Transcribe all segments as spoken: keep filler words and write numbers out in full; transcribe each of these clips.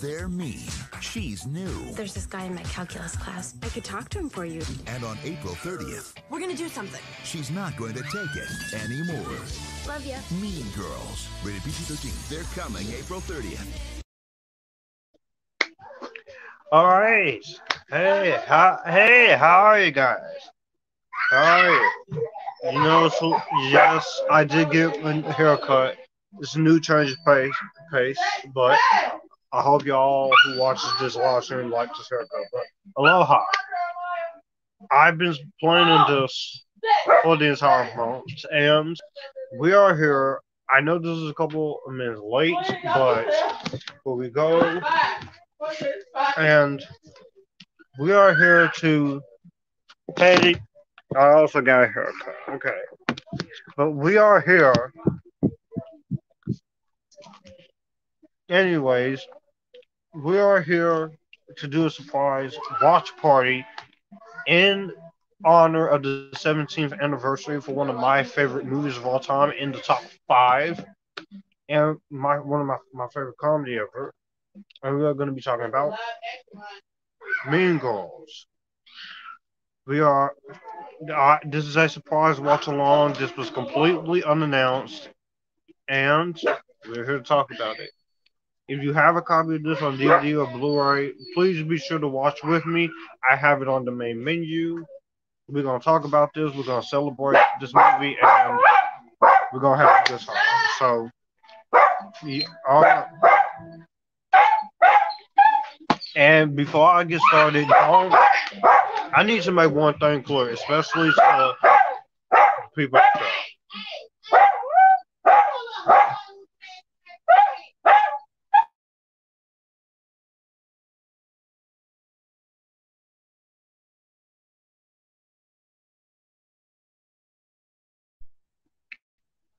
They're mean. She's new. There's this guy in my calculus class. I could talk to him for you. And on April thirtieth... we're gonna do something. She's not going to take it anymore. Love ya. Mean Girls. Rated P G thirteen. They're coming April thirtieth. All right. Hey, how, hey, how are you guys? How are you? You know, so, yes, I did get a haircut. It's a new change of pace, pace but... I hope y'all who watches this live stream like this haircut. But aloha. I've been planning this for the entire month, and we are here. I know this is a couple of minutes late, but here we go. And we are here to pay. I also got a haircut. Okay. But we are here. Anyways, we are here to do a surprise watch party in honor of the seventeenth anniversary for one of my favorite movies of all time, in the top five, and my one of my, my favorite comedy ever. And we are going to be talking about Mean Girls. We are. Uh, this is a surprise watch along. This was completely unannounced, and we're here to talk about it. If you have a copy of this on D V D or Blu-ray, please be sure to watch with me. I have it on the main menu. We're going to talk about this. We're going to celebrate this movie, and we're going to have this on. So, uh, and before I get started, I need to make one thing clear, especially for people out there.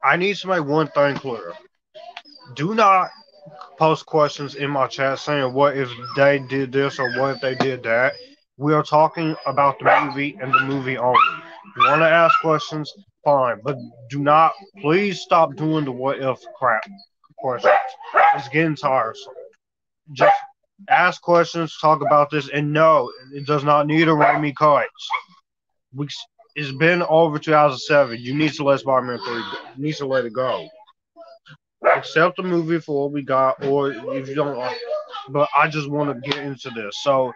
I need to make one thing clear. Do not post questions in my chat saying what if they did this or what if they did that. We are talking about the movie and the movie only. If you want to ask questions, fine. But do not, please stop doing the what if crap questions. It's getting tiresome. Just ask questions, talk about this, and no, it does not need a Remy Kites. We... It's been over two thousand seven. You need to let Spider-Man three go. You need to let it go. Accept the movie for what we got, or if you don't like it. But I just want to get into this. So,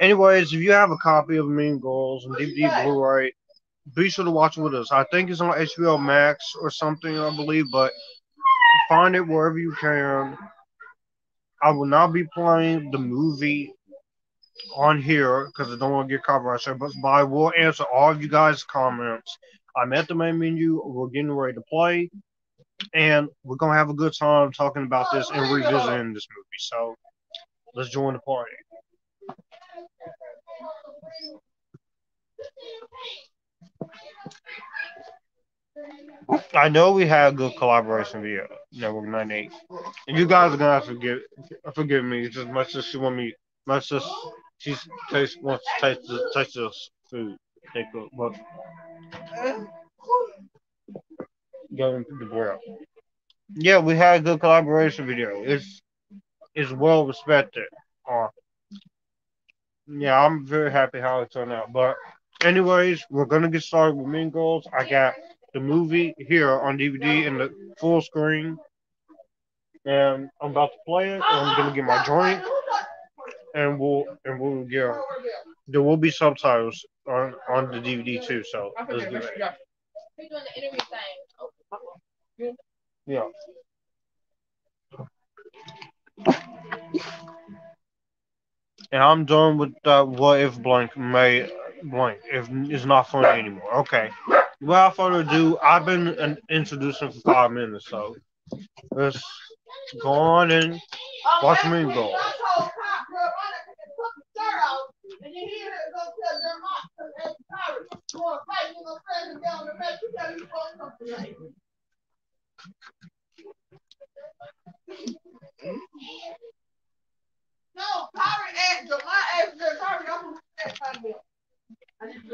anyways, if you have a copy of Mean Girls and D V D, Blu-ray, be sure to watch it with us. I think it's on H B O Max or something, I believe, but find it wherever you can. I will not be playing the movie on here because I don't want to get copyright strike, but I will answer all of you guys' comments. I'm at the main menu. We're getting ready to play, and we're gonna have a good time talking about this and revisiting this movie. So let's join the party. I know we had a good collaboration via Network ninety-eight, and you guys are gonna have to forgive forgive me just as much as you want me. My sister, she taste, wants to taste, taste this food. Take a look. Going to the grill. Yeah, we had a good collaboration video. It's it's well respected. Uh, yeah, I'm very happy how it turned out. But anyways, we're gonna get started with Mean Girls. I got the movie here on D V D in the full screen, and I'm about to play it. And I'm gonna get my drink. And we'll and we'll yeah, there will be subtitles on on the D V D too. So let's do that. He's doing the interview thing. Yeah. And I'm done with that. What if blank may blank if it's not funny anymore? Okay. Without further ado, I've been an, introducing for five minutes, so let's go on and watch me go. you hear it, go tell your mom, because that's sorry. You want to fight, you're going to stand and down the back and tell you want something like that. No, Kari asked them. My ass said, Kari, I'm going to ask myself. I need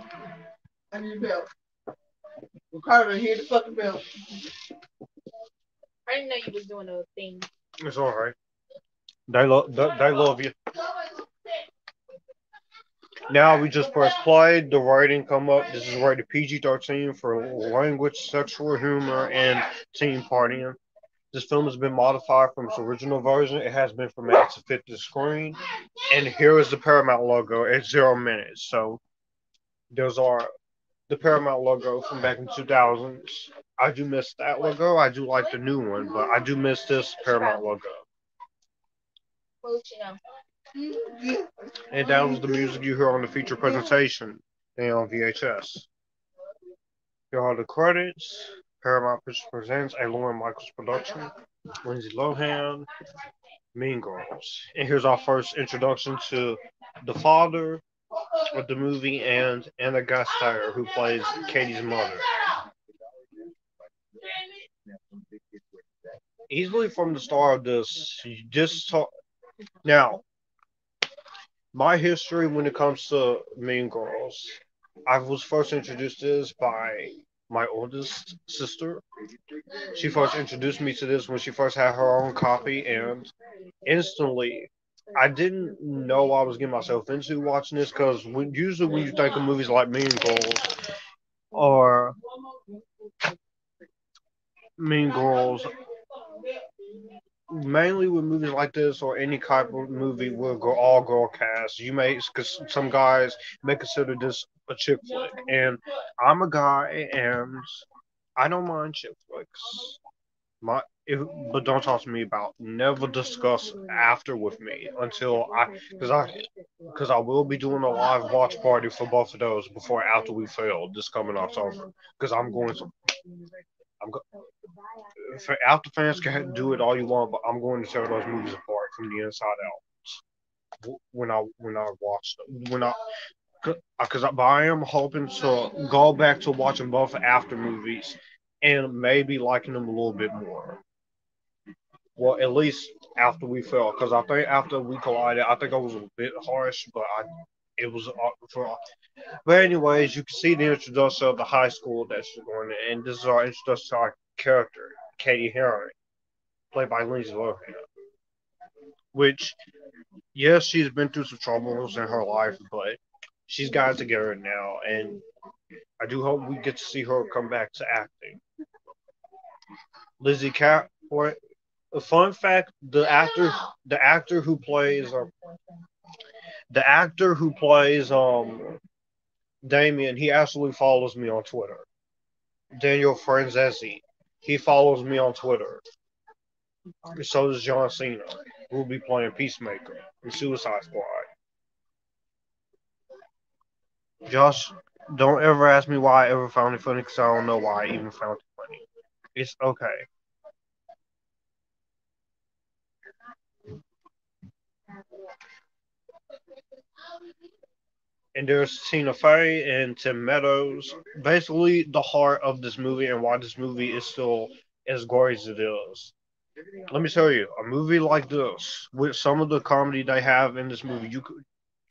help. I need help. Well, Kari, hear the fucking bell. I didn't know you was doing those things. It's all right. They, lo they, they love you. Now we just press play. The rating come up. This is rated P G thirteen for language, sexual humor, and teen partying. This film has been modified from its original version. It has been formatted to fit the screen. And here is the Paramount logo at zero minutes. So there's our the Paramount logo from back in two thousands. I do miss that logo. I do like the new one, but I do miss this Paramount logo. And that was the music you hear on the feature presentation and on V H S. Here are the credits. Paramount presents a Lauren Michaels production, Lindsay Lohan, Mean Girls. And here's our first introduction to the father of the movie and Anna Gasteyer, who plays Katie's mother. Easily from the start of this, you just talk. Now, my history when it comes to Mean Girls, I was first introduced to this by my oldest sister. She first introduced me to this when she first had her own copy, and instantly, I didn't know what I was getting myself into watching this, because when, usually when you think of movies like Mean Girls or Mean Girls, mainly with movies like this or any type of movie with all girl cast, you may, because some guys may consider this a chick flick, and I'm a guy and I don't mind chick flicks. My, if, but don't talk to me about. Never discuss after with me until I, because I, because I will be doing a live watch party for both of those before after we fail this coming October, because I'm going to. I'm go for after fans can do it all you want, but I'm going to tear those movies apart from the inside out when I when I watch them. When I, cause I, but I am hoping to go back to watching both after movies and maybe liking them a little bit more. Well, at least after we fell, because I think after we collided, I think I was a bit harsh, but I. It was for, but anyways, you can see the introduction of the high school that she's going to, and this is our introduction to our character, Katie Herring, played by Lindsay Lohan. Which, yes, she's been through some troubles in her life, but she's got it together now, and I do hope we get to see her come back to acting. Lizzy Caplan. A fun fact: the actor, the actor who plays. Uh, The actor who plays um, Damien, he actually follows me on Twitter. Daniel Franzese, he follows me on Twitter. So does John Cena, who will be playing Peacemaker and Suicide Squad. Josh, don't ever ask me why I ever found it funny, because I don't know why I even found it funny. It's okay. And there's Tina Fey and Tim Meadows. Basically, the heart of this movie and why this movie is still as gory as it is. Let me tell you, a movie like this, with some of the comedy they have in this movie, you could,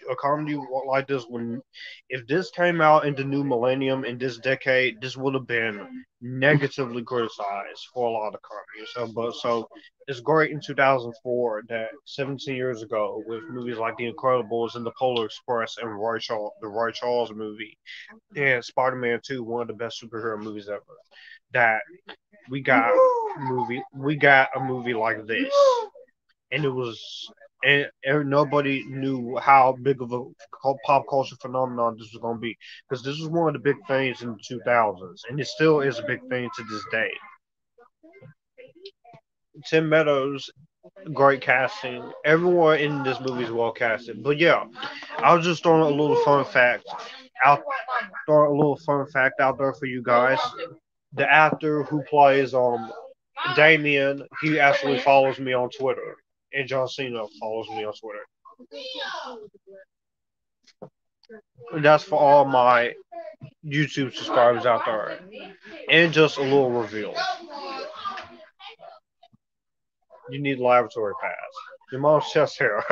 a comedy like this, when if this came out in the new millennium in this decade, this would have been negatively criticized for a lot of comedy. So, but so it's great in two thousand four that seventeen years ago, with movies like The Incredibles and The Polar Express and Roy Charles, the Roy Charles movie, and Spider-Man two, one of the best superhero movies ever, that we got movie we got a movie like this, and it was. And, and nobody knew how big of a pop culture phenomenon this was going to be, because this was one of the big things in the two thousands, and it still is a big thing to this day. Tim Meadows, great casting. Everyone in this movie is well casted. But yeah, I was just throwing a little fun fact out, throwing a little fun fact out there for you guys. The actor who plays um Damien, he actually follows me on Twitter. And John Cena follows me on Twitter. That's for all my YouTube subscribers out there. And just a little reveal. You need laboratory pass. Your mom's chest hair.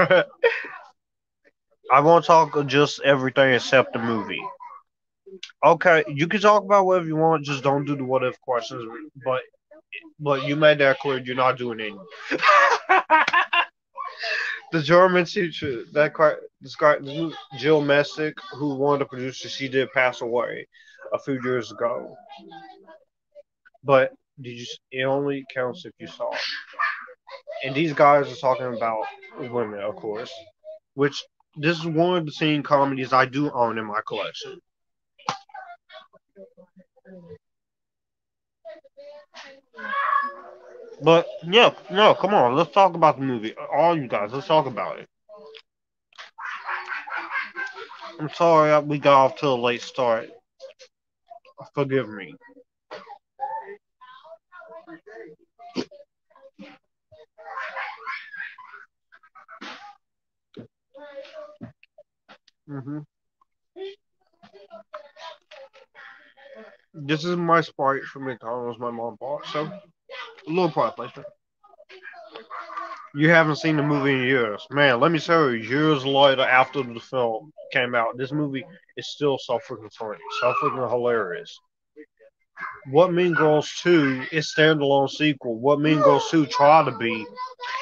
I won't talk just everything except the movie. Okay, you can talk about whatever you want. Just don't do the what if questions. But but you made that clear. You're not doing anything. The German teacher that described Jill Messick, who won the producer, she did pass away a few years ago. But did you? It only counts if you saw it. And these guys are talking about women, of course. Which this is one of the teen comedies I do own in my collection. But yeah, no, come on, let's talk about the movie. All you guys, let's talk about it. I'm sorry we got off to a late start. Forgive me. Mm-hmm. This is my Sprite from McDonald's my mom bought, so a little part later. You haven't seen the movie in years. Man, let me tell you, years later after the film came out, this movie is still so freaking funny, so freaking hilarious. What Mean Girls two is standalone sequel. What Mean Girls two tried to be,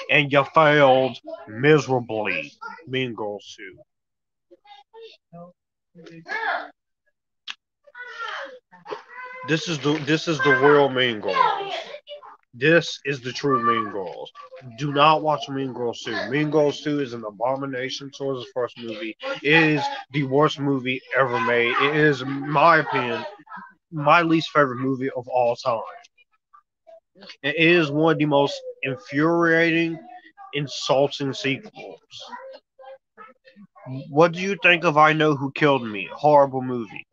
and you failed miserably. Mean Girls two. This is the this is the real Mean Girls. This is the true Mean Girls. Do not watch Mean Girls two. Mean Girls two is an abomination towards the first movie. It is the worst movie ever made. It is, in my opinion, my least favorite movie of all time. It is one of the most infuriating, insulting sequels. What do you think of I Know Who Killed Me? Horrible movie.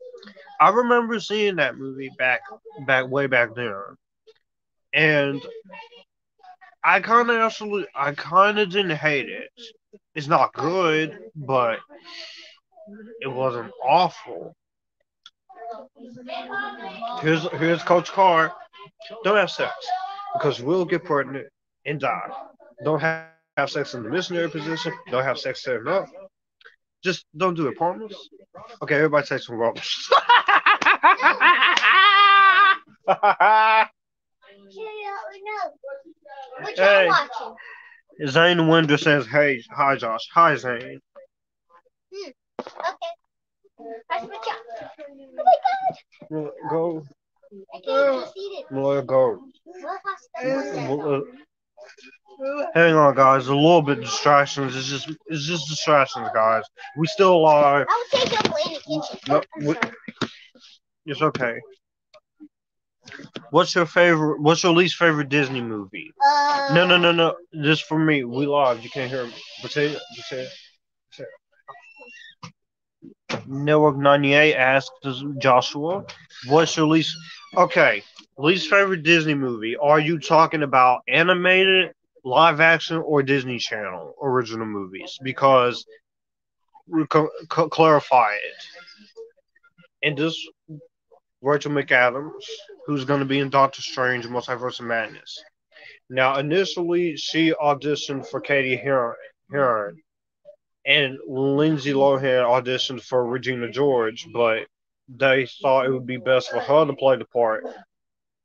I remember seeing that movie back, back way back then, and I kind of absolutely, I kind of didn't hate it. It's not good, but it wasn't awful. Here's here's Coach Carr. Don't have sex because we'll get pregnant and die. Don't have, have sex in the missionary position. Don't have sex setting up. Just don't do it, promise. Okay, everybody say some rubbish. Hey, Zane Winder says, "Hey, hi Josh, hi Zane." Hmm. Okay. That's my job. Oh my God. Go. I can't just eat it. Well, go. Well, hang on, guys. A little bit of distractions. It's just, it's just distractions, guys. We still alive. I'll take up later. No, we, it's okay. What's your favorite? What's your least favorite Disney movie? Uh, no, no, no, no. This for me. We live. You can't hear me. Potato, potato, potato. Network ninety-eight asks Joshua, "What's your least?" Okay. Least favorite Disney movie. Are you talking about animated, live action, or Disney Channel original movies? Because co- co- clarify it. And this Rachel McAdams, who's going to be in Doctor Strange in the Multiverse of Madness. Now, initially, she auditioned for Katie Heron, and Lindsay Lohan auditioned for Regina George, but they thought it would be best for her to play the part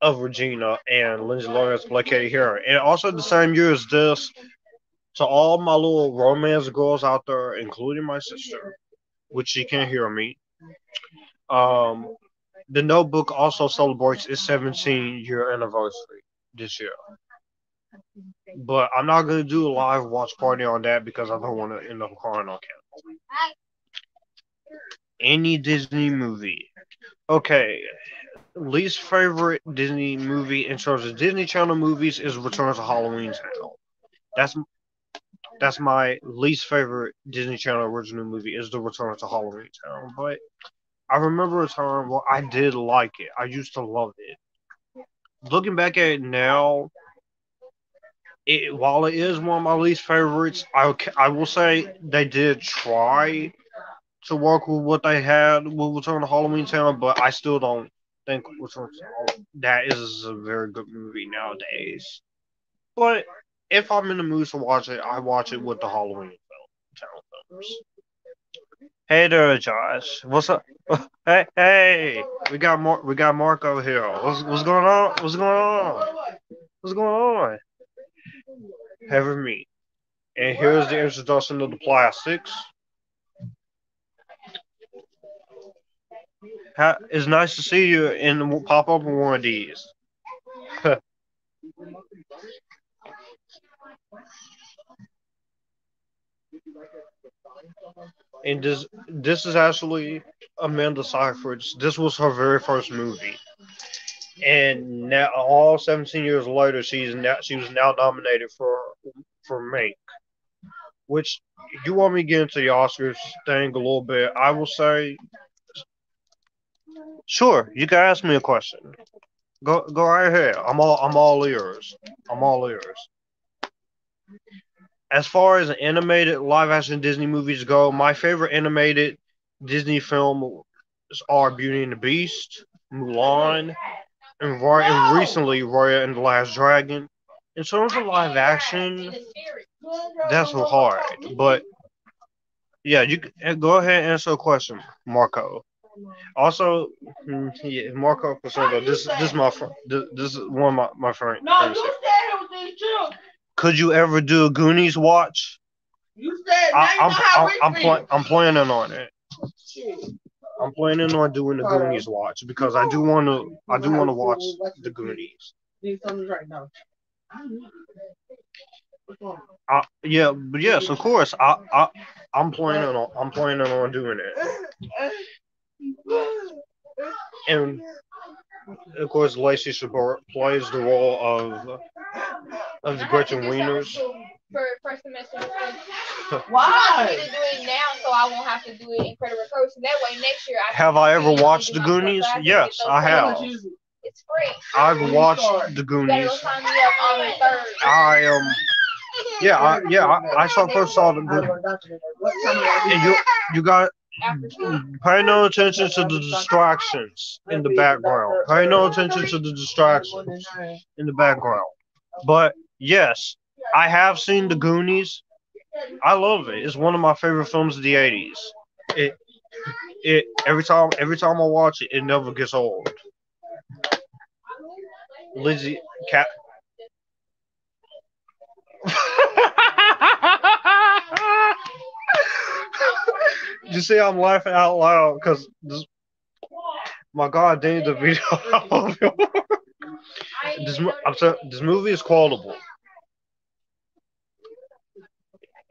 of Regina and Lindsay Lohan's play Katie Heron. And also the same year as this, to all my little romance girls out there, including my sister, which she can't hear me, um, The Notebook also celebrates its seventeen-year anniversary this year. But I'm not going to do a live watch party on that because I don't want to end up crying on camera. Any Disney movie. Okay. Least favorite Disney movie in terms of Disney Channel movies is Return to Halloween Town. That's that's my least favorite Disney Channel original movie is the Return to Halloween Town. But I remember a time where I did like it. I used to love it. Looking back at it now, it, while it is one of my least favorites, I, I will say they did try to work with what they had with Return to Halloween Town, but I still don't think Return to Halloween, that is a very good movie nowadays. But if I'm in the mood to watch it, I watch it with the Halloween Town films. Hey there, Josh. What's up? Hey, hey, we got Mar- we got Marco here. What's what's going on? What's going on? What's going on? Having me. And here's the introduction of the plastics. How, it's nice to see you and pop up in one of these. And this this is actually Amanda Seyfried's. This was her very first movie, and now all seventeen years later, she's now she was now nominated for for Mank. Which, you want me to get into the Oscars thing a little bit? I will say, sure, you can ask me a question. Go go right ahead. I'm all I'm all ears. I'm all ears. As far as animated live-action Disney movies go, my favorite animated Disney films are Beauty and the Beast, Mulan, and, Raya, and recently Raya and the Last Dragon. In terms of live-action, that's hard. But, yeah, you go ahead and answer a question, Marco. Also, yeah, Marco Posado, this, this, this, this is one of my, my friends. No, you said it was these children. Could you ever do a Goonies watch? You said I, I'm, how I'm, I'm, pl- I'm planning on it. I'm planning on doing the Goonies watch because I do want to. I do want to watch the Goonies. I, yeah, but yes, of course. I, I, I'm planning on. I'm planning on doing it. And of course, Lacey Chabert plays the role of. Of the Gretchen Wieners. For first semester. Why? I'm going to do it now so I won't have to do it in Incredible Coach. That way next year I have I ever watched The Goonies? Yes, I have. It's free. I've watched The Goonies. I um Yeah, I yeah, I, I saw first saw the Goonies. And you you got pay no attention to the distractions in the background. Pay no attention to the distractions in the background. But yes, I have seen The Goonies. I love it. It's one of my favorite films of the eighties. It, it every time, every time I watch it, it never gets old. Lizzy Cap. You see, I'm laughing out loud because this... my God, Danny DeVito. This, I'm sorry, this movie is quotable.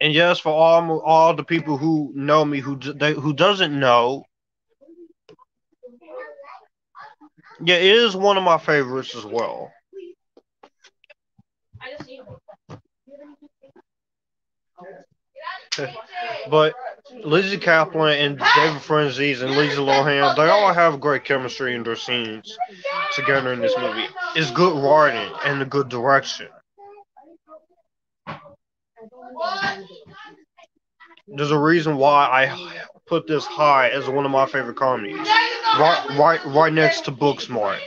And yes, for all all the people who know me, who they, who doesn't know, yeah, it is one of my favorites as well. But Lizzy Caplan and David Franzese and Lindsay Lohan, they all have great chemistry in their scenes together in this movie. It's good writing and a good direction. There's a reason why I put this high as one of my favorite comedies, right, right, right next to Booksmart.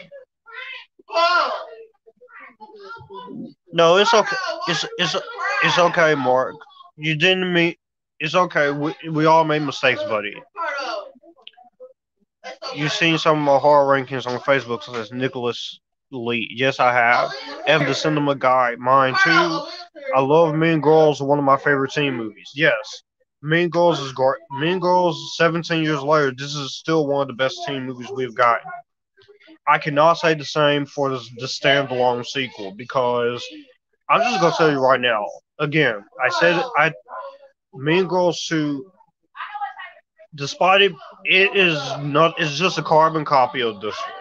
No, it's okay. It's it's it's okay, Mark. You didn't mean... It's okay. We, we all made mistakes, buddy. You've seen some of my horror rankings on Facebook, such as Nicholas Lee. Yes, I have. Ev the Cinema Guy. Mine, too. I love Mean Girls, one of my favorite teen movies. Yes. Mean Girls is great. Mean Girls, seventeen years later, this is still one of the best teen movies we've gotten. I cannot say the same for the, the standalone sequel, because... I'm just going to tell you right now. Again, I said I, Mean Girls two, despite it, it is not, it's just a carbon copy of this one.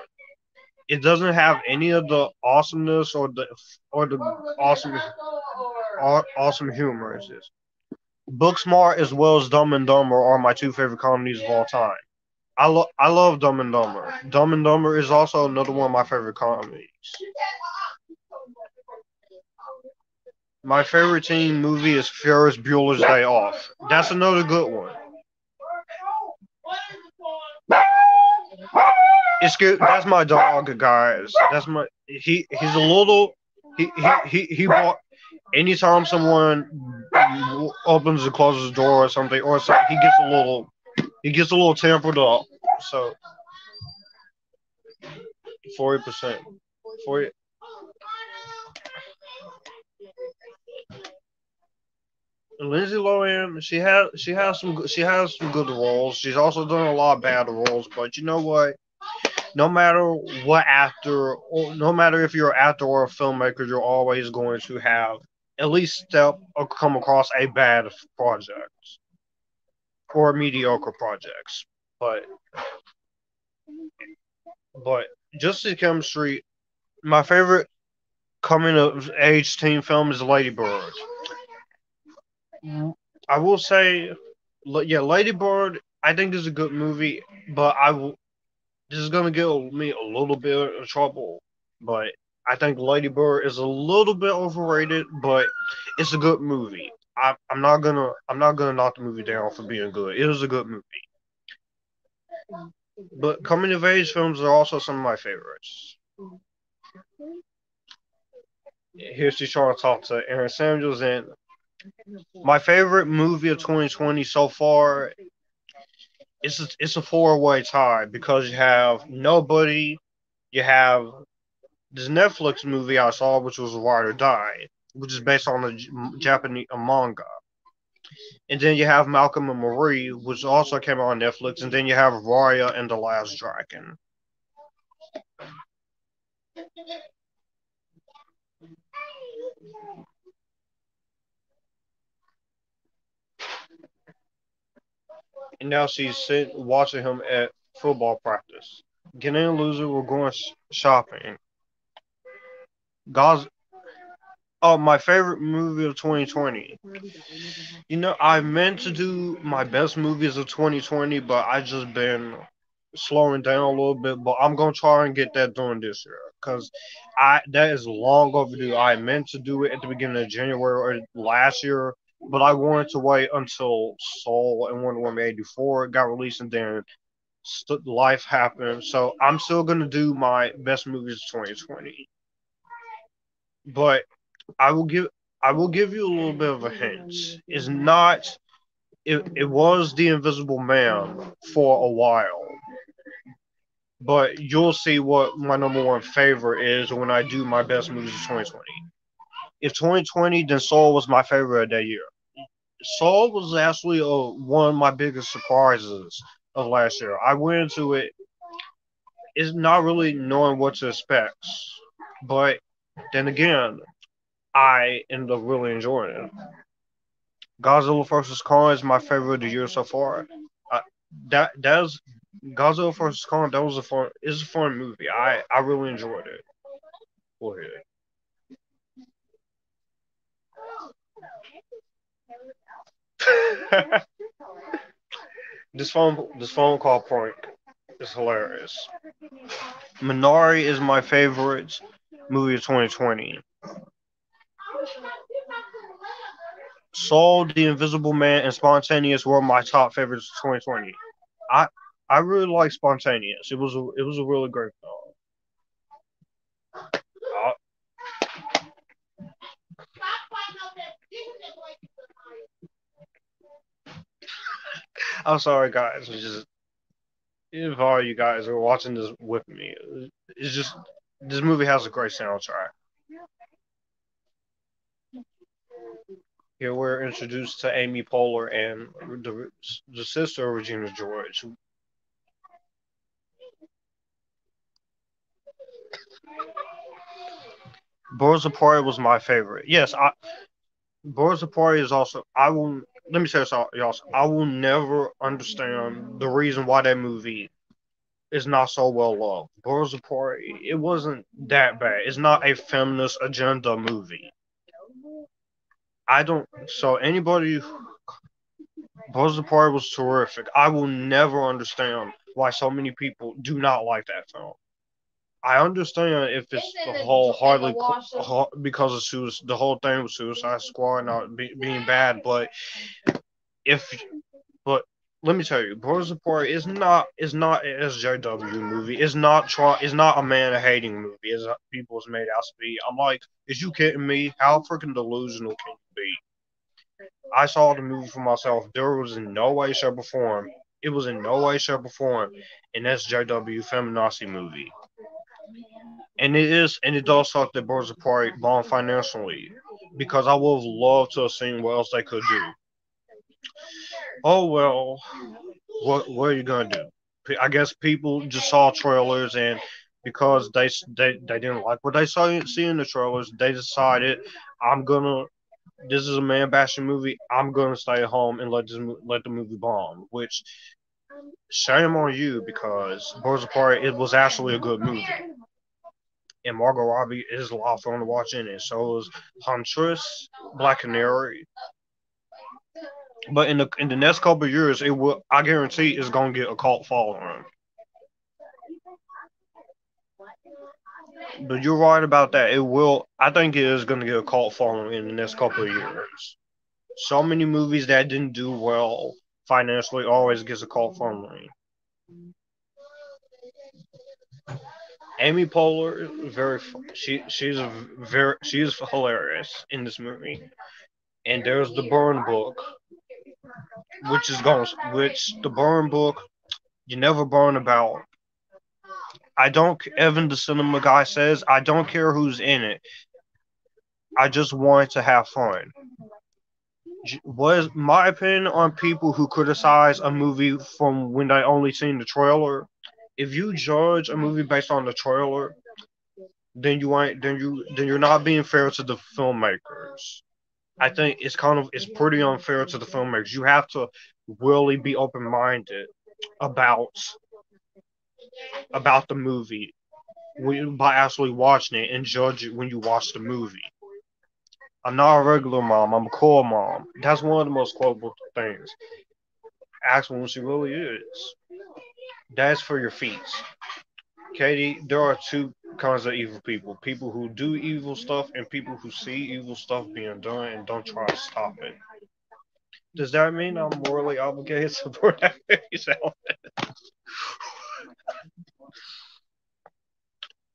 It doesn't have any of the awesomeness or the or the awesome awesome humor. It's just. Booksmart as well as Dumb and Dumber are my two favorite comedies of all time. I love I love Dumb and Dumber. Dumb and Dumber is also another one of my favorite comedies. My favorite teen movie is Ferris Bueller's Day Off. That's another good one. It's good. That's my dog, guys. That's my he. He's a little. He he he he. Bought, anytime someone opens and closes the door or something, or something, he gets a little. He gets a little tempered up. So forty percent. Forty. Lindsay Lohan, she has she has some she has some good roles. She's also done a lot of bad roles, but you know what? No matter what actor, or no matter if you're an actor or a filmmaker, you're always going to have at least step or come across a bad project or mediocre projects. But but Justice Chemistry, my favorite coming of age teen film is Lady Bird. I will say, yeah, Lady Bird, I think this is a good movie, but I will. This is going to give me a little bit of trouble, but I think Lady Bird is a little bit overrated, but it's a good movie. I, I'm not going to I'm not gonna knock the movie down for being good. It is a good movie. But coming-of-age films are also some of my favorites. Here she's trying to talk to Aaron Samuels, and my favorite movie of twenty twenty so far, it's a, it's a four-way tie because you have Nobody, you have this Netflix movie I saw, which was Ride or Die, which is based on a Japanese a manga. And then you have Malcolm and Marie, which also came out on Netflix. And then you have Raya and the Last Dragon. And now she's sitting watching him at football practice. Getting a loser, we're going shopping. God's, oh, my favorite movie of twenty twenty. You know, I meant to do my best movies of twenty twenty, but I just been slowing down a little bit. But I'm gonna try and get that done this year because I that is long overdue. I meant to do it at the beginning of January or last year. But I wanted to wait until Soul and Wonder Woman eighty-four got released, and then st- life happened. So I'm still going to do my best movies of twenty twenty. But I will give I will give you a little bit of a hint. It's not it, – it was The Invisible Man for a while. But you'll see what my number one favorite is when I do my best movies of twenty twenty. If twenty twenty, then Soul was my favorite of that year. Soul was actually uh, one of my biggest surprises of last year. I went into it, it's not really knowing what to expect. But then again, I ended up really enjoying it. Godzilla versus. Kong is my favorite of the year so far. I, that that is Godzilla versus. Kong. That was a fun. It's a fun movie. I, I really enjoyed it. Boy. this phone this phone call prank is hilarious. Minari is my favorite movie of twenty twenty. Soul, The Invisible Man, and Spontaneous were my top favorites of twenty twenty. I I really like Spontaneous. It was a, it was a really great film. I'm sorry, guys. It's just, if all you guys are watching this with me, it's just this movie has a great soundtrack. Here we're introduced to Amy Poehler and the, the sister of Regina George. Birds of Prey was my favorite. Yes, I. Birds of Prey is also. I will. Let me tell y'all, I will never understand the reason why that movie is not so well loved. Birds of Prey, it wasn't that bad. It's not a feminist agenda movie. I don't, so anybody, Birds of Prey was terrific. I will never understand why so many people do not like that film. I understand if it's the whole Harley because of suicide, the whole thing with Suicide Squad and all, be, being bad, but if but let me tell you, Birds of Prey is not is not an S J W movie. It's not try. It's not a man hating movie. It's not, people's made out to be. I'm like, is you kidding me? How freaking delusional can you be? I saw the movie for myself. There was in no way, shape, or form. It was in no way, shape, or form an S J W feminazi movie. And it is, and it does suck that Birds of Prey bombed financially, because I would have loved to have seen what else they could do. Oh well, what what are you gonna do? I guess people just saw trailers, and because they they, they didn't like what they saw see in the trailers, they decided I'm gonna. This is a man bashing movie. I'm gonna stay home and let this let the movie bomb, which. Shame on you, because Birds of Prey, it was actually a good movie. And Margot Robbie is a lot of fun to watch in it. So is Huntress, Black Canary. But in the in the next couple of years, it will I guarantee it's gonna get a cult following. But you're right about that. It will I think it is gonna get a cult following in the next couple of years. So many movies that didn't do well financially always gets a call from me. Amy Poehler, very she she's a very she is hilarious in this movie. And there's the Burn Book, which is going which the Burn Book you never burn about. I don't Evan the cinema guy says I don't care who's in it. I just want to have fun. Was my opinion on people who criticize a movie from when they only seen the trailer. If you judge a movie based on the trailer, then you ain't then you then you're not being fair to the filmmakers. I think it's kind of it's pretty unfair to the filmmakers. You have to really be open minded about about the movie when, by actually watching it and judge it when you watch the movie. I'm not a regular mom. I'm a cool mom. That's one of the most quotable things. Ask her when she really is. That's for your feats. Katie, there are two kinds of evil people. People who do evil stuff and people who see evil stuff being done and don't try to stop it. Does that mean I'm morally obligated to support that movie?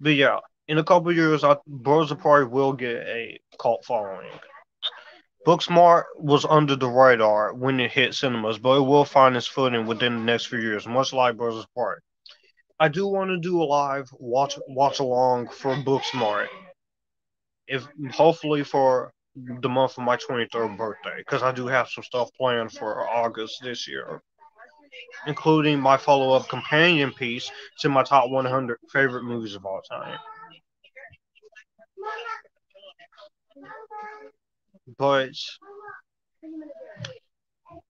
But yeah. In a couple of years, Birds of Prey will get a cult following. Booksmart was under the radar when it hit cinemas, but it will find its footing within the next few years, much like Birds of Prey. I do want to do a live watch watch along for Booksmart, if hopefully for the month of my twenty-third birthday, because I do have some stuff planned for August this year, including my follow-up companion piece to my top one hundred favorite movies of all time. But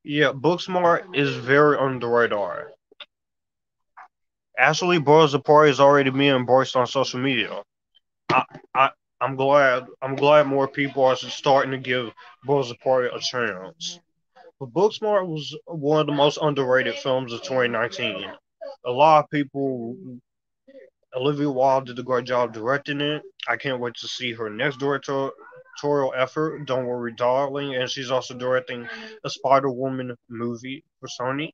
yeah, Booksmart is very on the radar. Actually, Birds of Prey is already being embraced on social media. I, I, I'm glad. I'm glad more people are starting to give Birds of Prey a chance. But Booksmart was one of the most underrated films of twenty nineteen. A lot of people. Olivia Wilde did a great job directing it. I can't wait to see her next directorial effort, Don't Worry Darling, and she's also directing a Spider-Woman movie for Sony.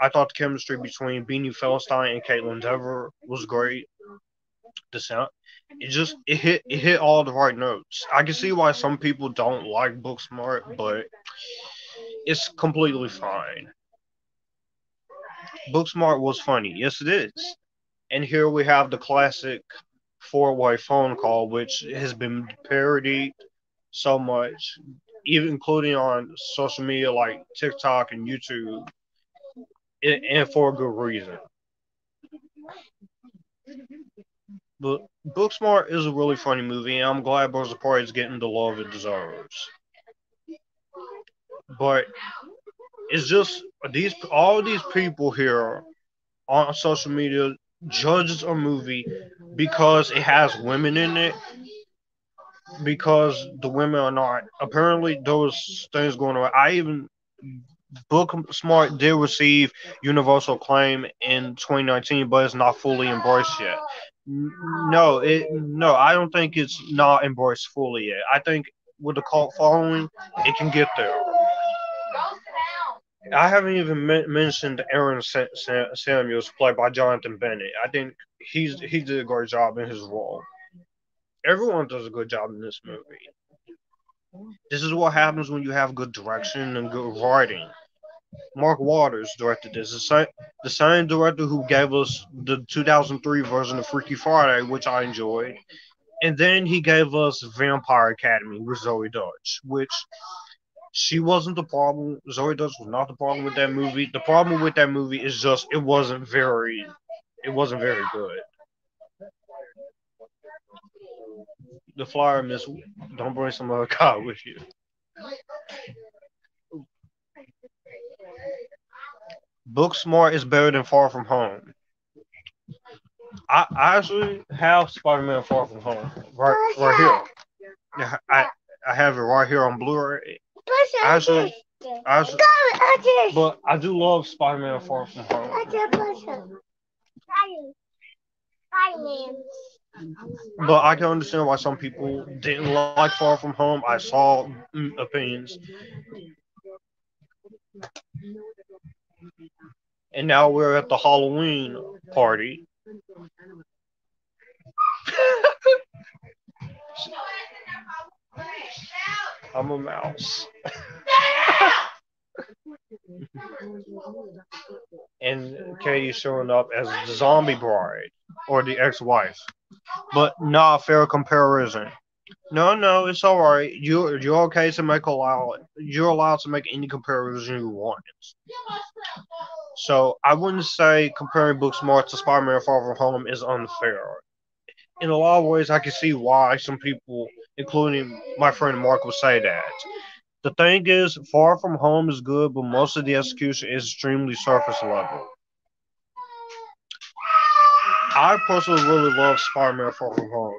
I thought the chemistry between Beanie Feldstein and Caitlin Dever was great. The sound, it just it hit it hit all the right notes. I can see why some people don't like Booksmart, but it's completely fine. Booksmart was funny, yes it is. And here we have the classic four-way phone call, which has been parodied so much, even including on social media like TikTok and YouTube, and for a good reason. But Booksmart is a really funny movie, and I'm glad Birds of Prey is getting the love it deserves. But it's just these all these people here on social media judges a movie because it has women in it, because the women are not. Apparently, there was things going on. I even Booksmart did receive universal acclaim in twenty nineteen, but it's not fully embraced yet. No, it no, I don't think it's not embraced fully yet. I think with the cult following, it can get there. I haven't even men- mentioned Aaron Sa- Sa- Samuels, played by Jonathan Bennett. I think he's he did a great job in his role. Everyone does a good job in this movie. This is what happens when you have good direction and good writing. Mark Waters directed this, the same, the same director who gave us the two thousand three version of Freaky Friday, which I enjoyed. And then he gave us Vampire Academy with Zoe Deutsch, which she wasn't the problem. Zoe Deutsch was not the problem with that movie. The problem with that movie is just it wasn't very, it wasn't very good. The flyer, miss, don't bring some other guy with you. Booksmart is better than Far From Home. I, I actually have Spider-Man Far From Home right, right here. I, I have it right here on Blu-ray. I actually, I actually, but I do love Spider-Man Far From Home. But I can understand why some people didn't like Far From Home. I saw opinions. And now we're at the Halloween party. I'm a mouse. And Katie's showing up as the zombie bride or the ex-wife. But nah, fair comparison. No, no, it's all right. You're you're okay to make allow. You're allowed to make any comparison you want. So I wouldn't say comparing Booksmart to Spider-Man: Far From Home is unfair. In a lot of ways, I can see why some people, including my friend Mark, would say that. The thing is, Far From Home is good, but most of the execution is extremely surface level. I personally really love Spider-Man: Far From Home.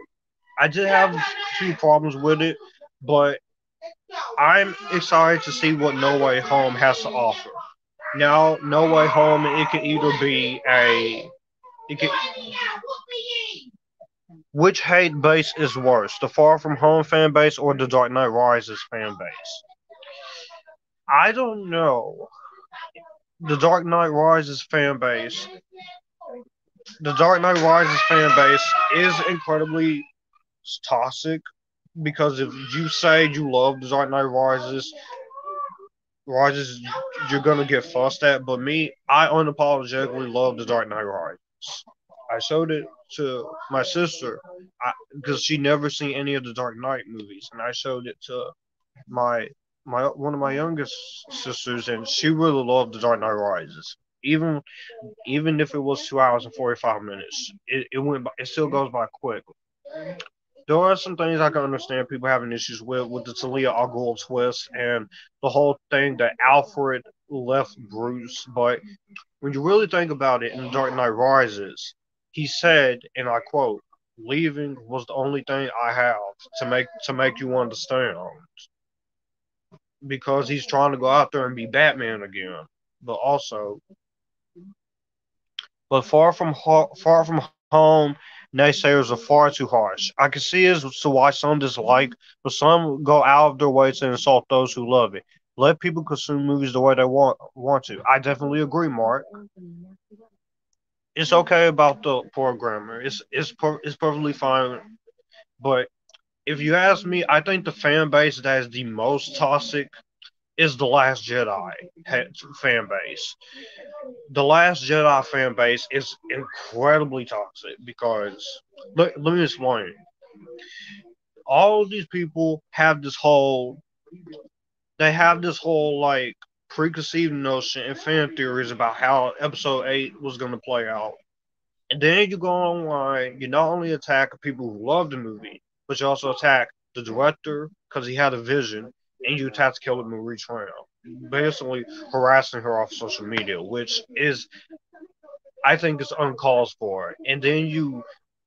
I did have a few problems with it, but I'm excited to see what No Way Home has to offer. Now, No Way Home, it can either be a... It can, which hate base is worse, the Far From Home fan base or the Dark Knight Rises fan base? I don't know. The Dark Knight Rises fan base... The Dark Knight Rises fan base is incredibly... It's toxic, because if you say you love The Dark Knight Rises, Rises, you're gonna get fussed at. But me, I unapologetically love The Dark Knight Rises. I showed it to my sister because she never seen any of the Dark Knight movies, and I showed it to my my one of my youngest sisters, and she really loved The Dark Knight Rises. Even even if it was two hours and forty five minutes, it it went by, it still goes by quick. There are some things I can understand people having issues with, with the Talia al Ghul twist and the whole thing that Alfred left Bruce. But when you really think about it, in The Dark Knight Rises, he said, and I quote, "Leaving was the only thing I have to make to make you understand," because he's trying to go out there and be Batman again. But also, but far from far from home. Naysayers are far too harsh. I can see as to why some dislike, but some go out of their way to insult those who love it. Let people consume movies the way they want want to. I definitely agree, Mark. It's okay about the programmer. It's it's per, it's perfectly fine. But if you ask me, I think the fan base that is the most toxic is The Last Jedi fan base. The Last Jedi fan base is incredibly toxic because, let, let me explain. All of these people have this whole, they have this whole, like, preconceived notion and fan theories about how Episode eight was going to play out. And then you go online, you not only attack people who love the movie, but you also attack the director because he had a vision, and you attack Kelly Marie Tran, basically harassing her off social media, which is, I think, is uncalled for. And then you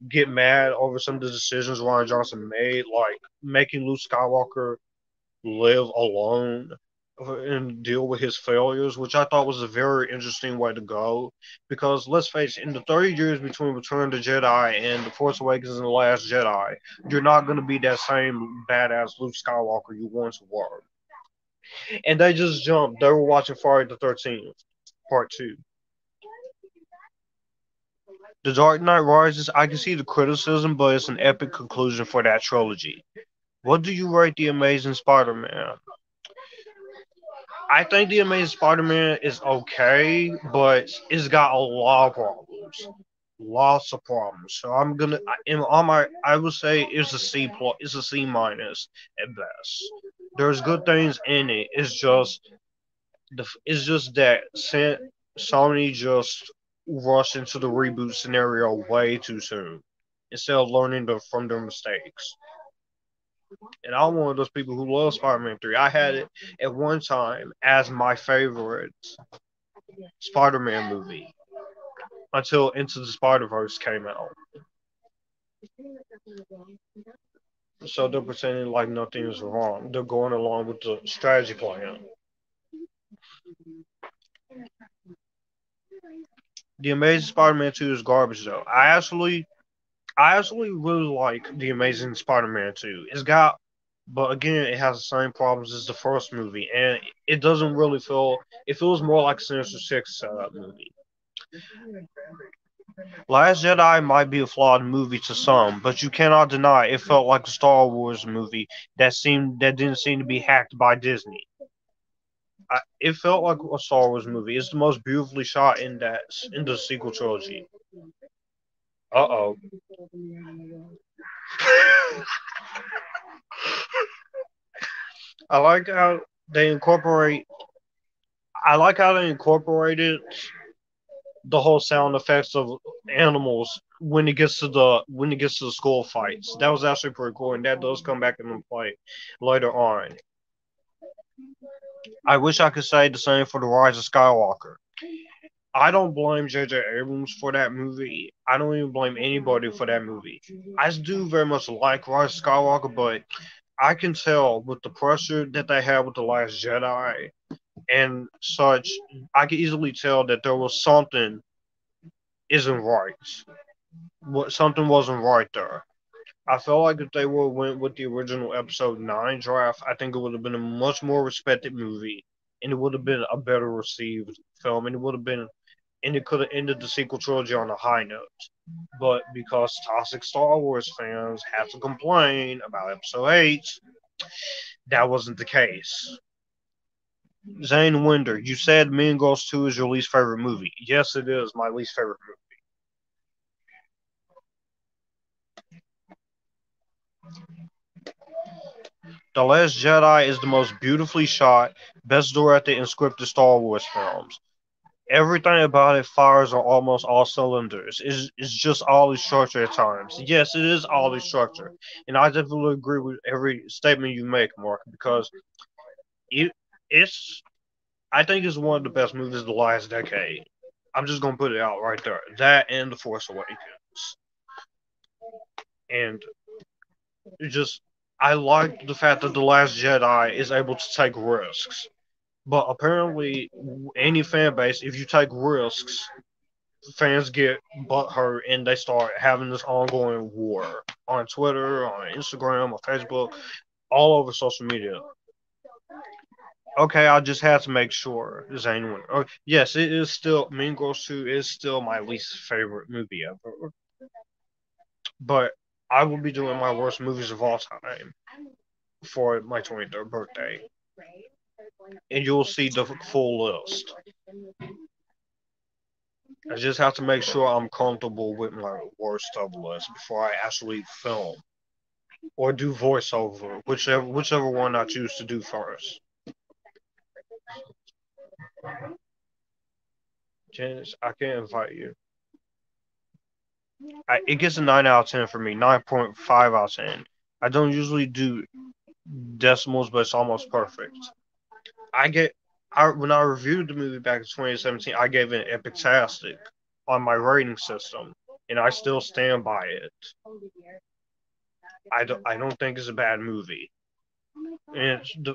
get mad over some of the decisions Rian Johnson made, like making Luke Skywalker live alone and deal with his failures, which I thought was a very interesting way to go. Because, let's face it, in the thirty years between Return of the Jedi and The Force Awakens and The Last Jedi, you're not going to be that same badass Luke Skywalker you once were. And they just jumped. They were watching Friday the thirteenth, Part two. The Dark Knight Rises, I can see the criticism, but it's an epic conclusion for that trilogy. What do you rate The Amazing Spider-Man? I think The Amazing Spider-Man is okay, but it's got a lot of problems. Lots of problems. So I'm gonna, in all my, I would say it's a C plus, it's a C minus at best. There's good things in it. It's just, the, it's just that Sony just rushed into the reboot scenario way too soon instead of learning the, from their mistakes. And I'm one of those people who love Spider-Man three. I had it at one time as my favorite Spider-Man movie until Into the Spider-Verse came out. So they're pretending like nothing is wrong. They're going along with the strategy plan. The Amazing Spider-Man two is garbage, though. I actually... I actually really like The Amazing Spider-Man two. It's got, but again, it has the same problems as the first movie, and it doesn't really feel, it feels more like a Sinister Six uh, movie. Last Jedi might be a flawed movie to some, but you cannot deny it felt like a Star Wars movie that seemed that didn't seem to be hacked by Disney. I, it felt like a Star Wars movie. It's the most beautifully shot in that in the sequel trilogy. Uh-oh. I like how they incorporate... I like how they incorporated the whole sound effects of animals when it gets to the when it gets to the school fights. That was actually pretty cool, and that does come back into play later on. I wish I could say the same for The Rise of Skywalker. I don't blame J J Abrams for that movie. I don't even blame anybody for that movie. I do very much like Rise of Skywalker, but I can tell with the pressure that they had with The Last Jedi and such, I can easily tell that there was something isn't right. What something wasn't right there. I felt like if they would have went with the original Episode nine draft, I think it would have been a much more respected movie, and it would have been a better received film, and it would have been And it could have ended the sequel trilogy on a high note. But because toxic Star Wars fans had to complain about Episode eight, that wasn't the case. Zane Winder, you said Mean Girls two is your least favorite movie. Yes, it is my least favorite movie. The Last Jedi is the most beautifully shot, best directed and scripted Star Wars films. Everything about it fires on almost all cylinders. It's, it's just oddly structured at times. Yes, it is oddly structured. And I definitely agree with every statement you make, Mark, because it, it's, I think it's one of the best movies of the last decade. I'm just going to put it out right there. That and The Force Awakens. And it just, I like the fact that The Last Jedi is able to take risks. But apparently, any fan base, if you take risks, fans get butthurt and they start having this ongoing war on Twitter, on Instagram, on Facebook, all over social media. Okay, I just had to make sure. Zane Winter. Oh, yes, it is still, Mean Girls two is still my least favorite movie ever. But I will be doing my worst movies of all time for my twenty-third birthday. And you'll see the full list. I just have to make sure I'm comfortable with my worst of list before I actually film or do voiceover, whichever whichever one I choose to do first. Janice, I can't invite you. I, it gets a nine out of ten for me, nine point five out of ten. I don't usually do decimals, but it's almost perfect. I get I when I reviewed the movie back in twenty seventeen, I gave it an epitastic on my rating system, and I still stand by it. I don't I don't think it's a bad movie, and it's the,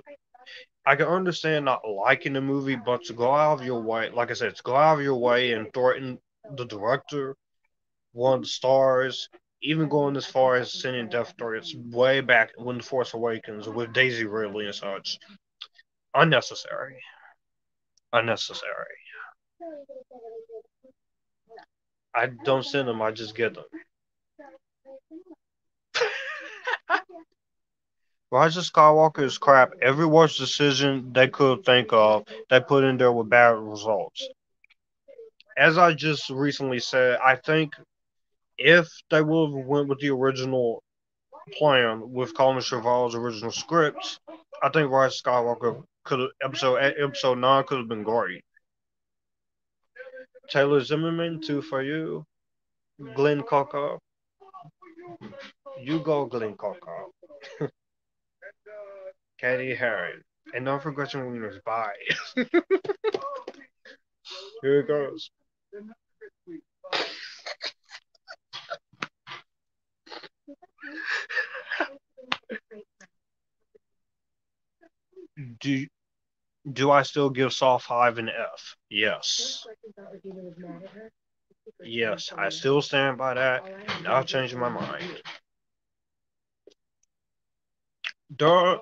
I can understand not liking the movie, but to go out of your way, like I said, to go out of your way and threaten the director, one of the stars, even going as far as sending death threats way back when The Force Awakens with Daisy Ridley and such. Unnecessary. Unnecessary. I don't send them, I just get them. Rise of Skywalker is crap. Every worst decision they could think of, they put in there with bad results. As I just recently said, I think if they would have went with the original plan with Colin Trevorrow's original script, I think Rise of Skywalker could episode episode nine could have been great. Taylor Zimmerman, two for you. Glenn Coco. You go, Glenn Coco. Katie Heron. And don't forget your winners. Bye. Here it goes. Do do I still give Soft Hive an F? Yes. Yes, I still stand by that. Not changing my mind. There are,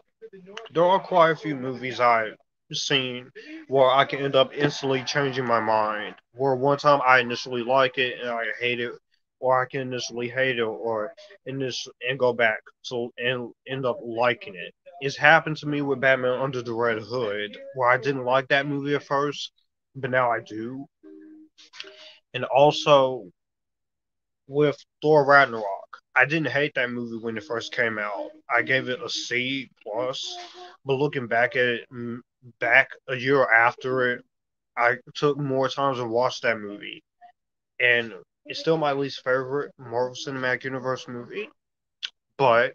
there are quite a few movies I've seen where I can end up instantly changing my mind. Where one time I initially like it and I hate it, or I can initially hate it, or in this and go back to and end up liking it. It's happened to me with Batman Under the Red Hood, where I didn't like that movie at first, but now I do. And also with Thor Ragnarok. I didn't hate that movie when it first came out. I gave it a C plus, but looking back at it, back a year after it, I took more time to watch that movie, and it's still my least favorite Marvel Cinematic Universe movie. But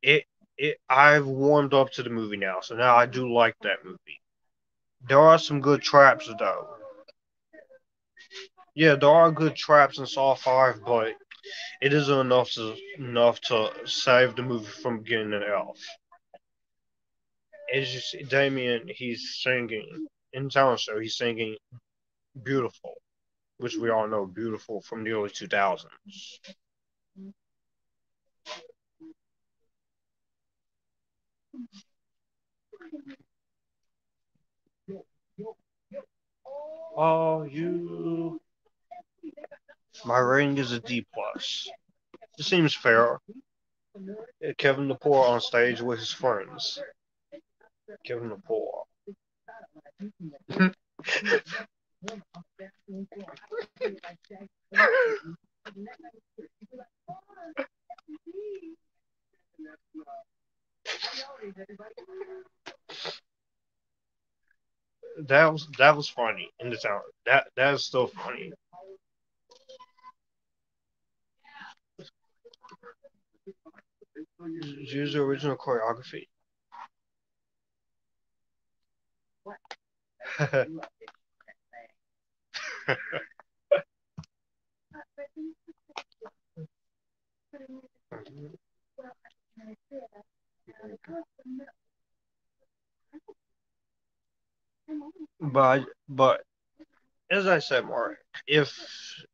it it I've warmed up to the movie now, so now I do like that movie. There are some good traps though. Yeah, there are good traps in Saw five, but it isn't enough to enough to save the movie from getting an F. As you see, Damien, he's singing in the talent show. He's singing "Beautiful," which we all know "Beautiful" from the early two thousands. Oh, you. My rating is a D plus. It seems fair. Kevin Lepore on stage with his friends. Kevin Lepore. That was that was funny in the town. That that is still funny. Use the original choreography. but but as I said, Mark, if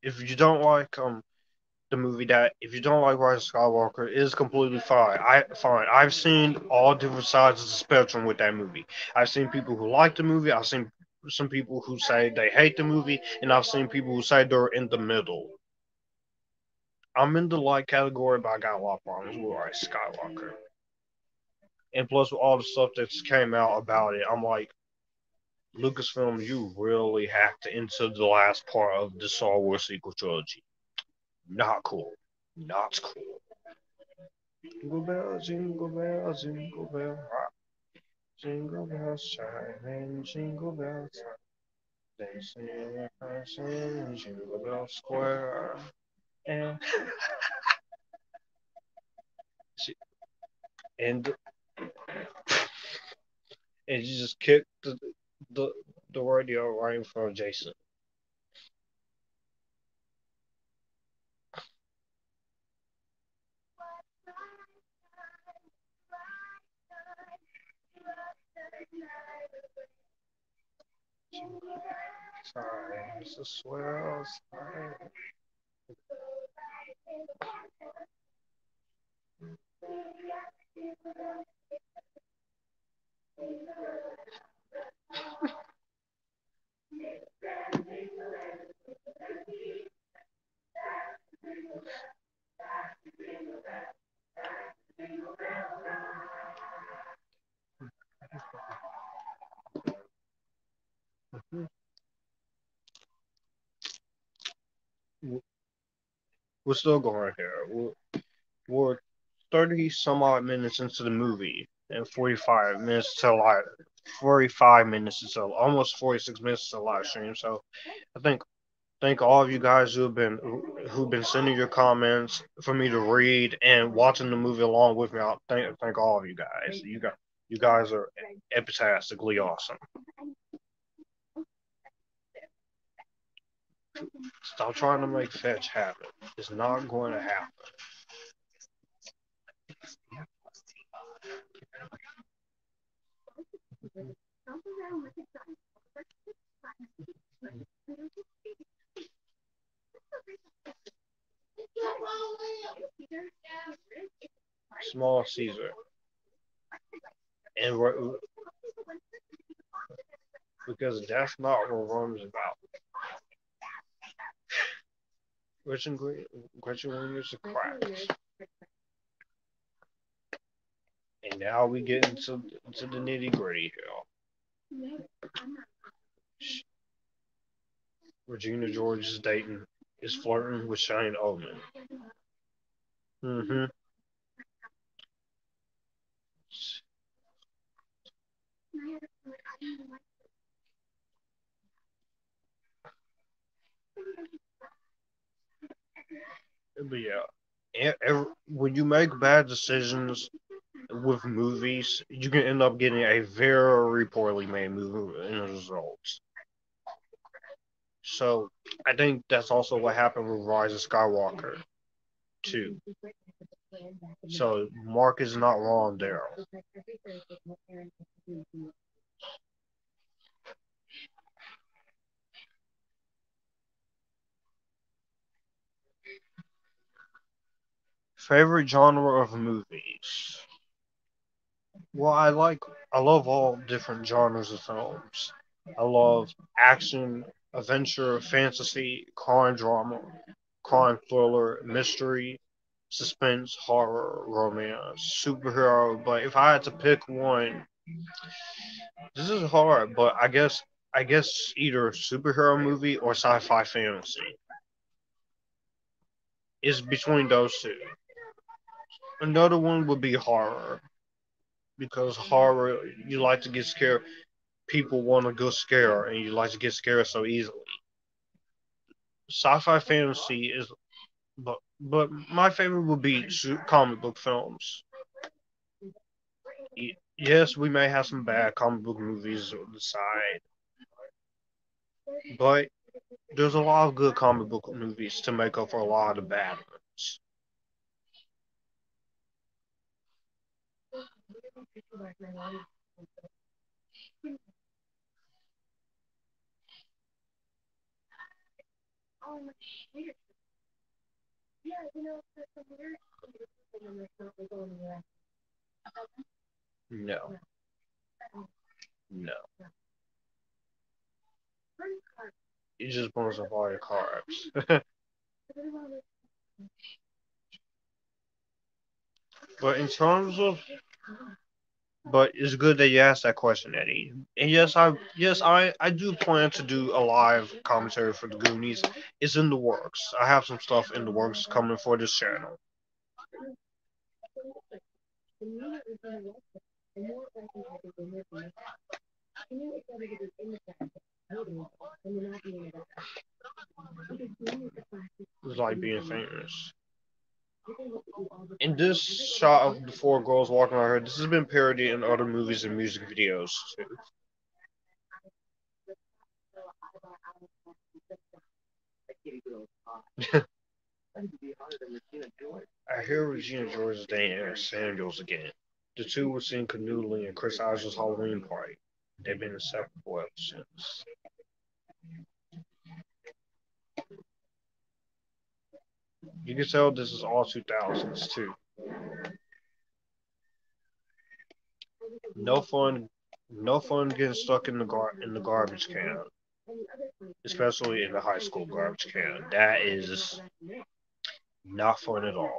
if you don't like um. the movie that if you don't like Rise of Skywalker is completely fine. I fine. I've seen all different sides of the spectrum with that movie. I've seen people who like the movie. I've seen some people who say they hate the movie, and I've seen people who say they're in the middle. I'm in the like category, but I got a lot of problems with Rise of Skywalker. And plus, with all the stuff that's came out about it, I'm like, Lucasfilm, you really hacked into the last part of the Star Wars sequel trilogy. Not cool. Not cool. Jingle bell, jingle bell, jingle bell rock. Jingle bells chime and jingle bells rock. They sing a person, jingle bell square. And, and, and you just kicked the, the, the radio right in front of Jason. times the swell slide. We're still going here. We're, we're thirty some odd minutes into the movie, and forty-five minutes to live, forty-five minutes to almost forty-six minutes to live stream. So, I think, thank all of you guys who've been who've been sending your comments for me to read and watching the movie along with me. I thank thank all of you guys. You guys, you guys are epitastically awesome. Stop trying to make fetch happen. It's not going to happen. Small Caesar. And we're, because that's not what Rome's about. Gretchen, Gretchen Wieners are cracks. And now we get into, into the nitty gritty here. Regina George is dating, is flirting with Shane Oldman. Mm-hmm. But yeah, every, when you make bad decisions with movies, you can end up getting a very poorly made movie in the results. So I think that's also what happened with Rise of Skywalker, too. So Mark is not wrong there. Favorite genre of movies? Well, I like, I love all different genres of films. I love action, adventure, fantasy, crime drama, crime thriller, mystery, suspense, horror, romance, superhero. But if I had to pick one, this is hard, but I guess, I guess either superhero movie or sci-fi fantasy. It's between those two. Another one would be horror, because horror, you like to get scared. People want a good scare, and you like to get scared so easily. Sci-fi fantasy is, but but my favorite would be comic book films. Yes, we may have some bad comic book movies on the side, but there's a lot of good comic book movies to make up for a lot of the bad ones. No. No. You just bonus up all your carbs. But in terms of, but it's good that you asked that question, Eddie. And yes, I yes I, I do plan to do a live commentary for the Goonies. It's in the works. I have some stuff in the works coming for this channel. It's like being famous. In this shot of the four girls walking around here, this has been parodied in other movies and music videos too. I hear Regina George is dating Aaron Samuels again. The two were seen canoodling at Chris Isaacs' Halloween party. They've been inseparable ever since. You can tell this is all two thousands too. No fun, no fun getting stuck in the gar in the garbage can, especially in the high school garbage can. That is not fun at all.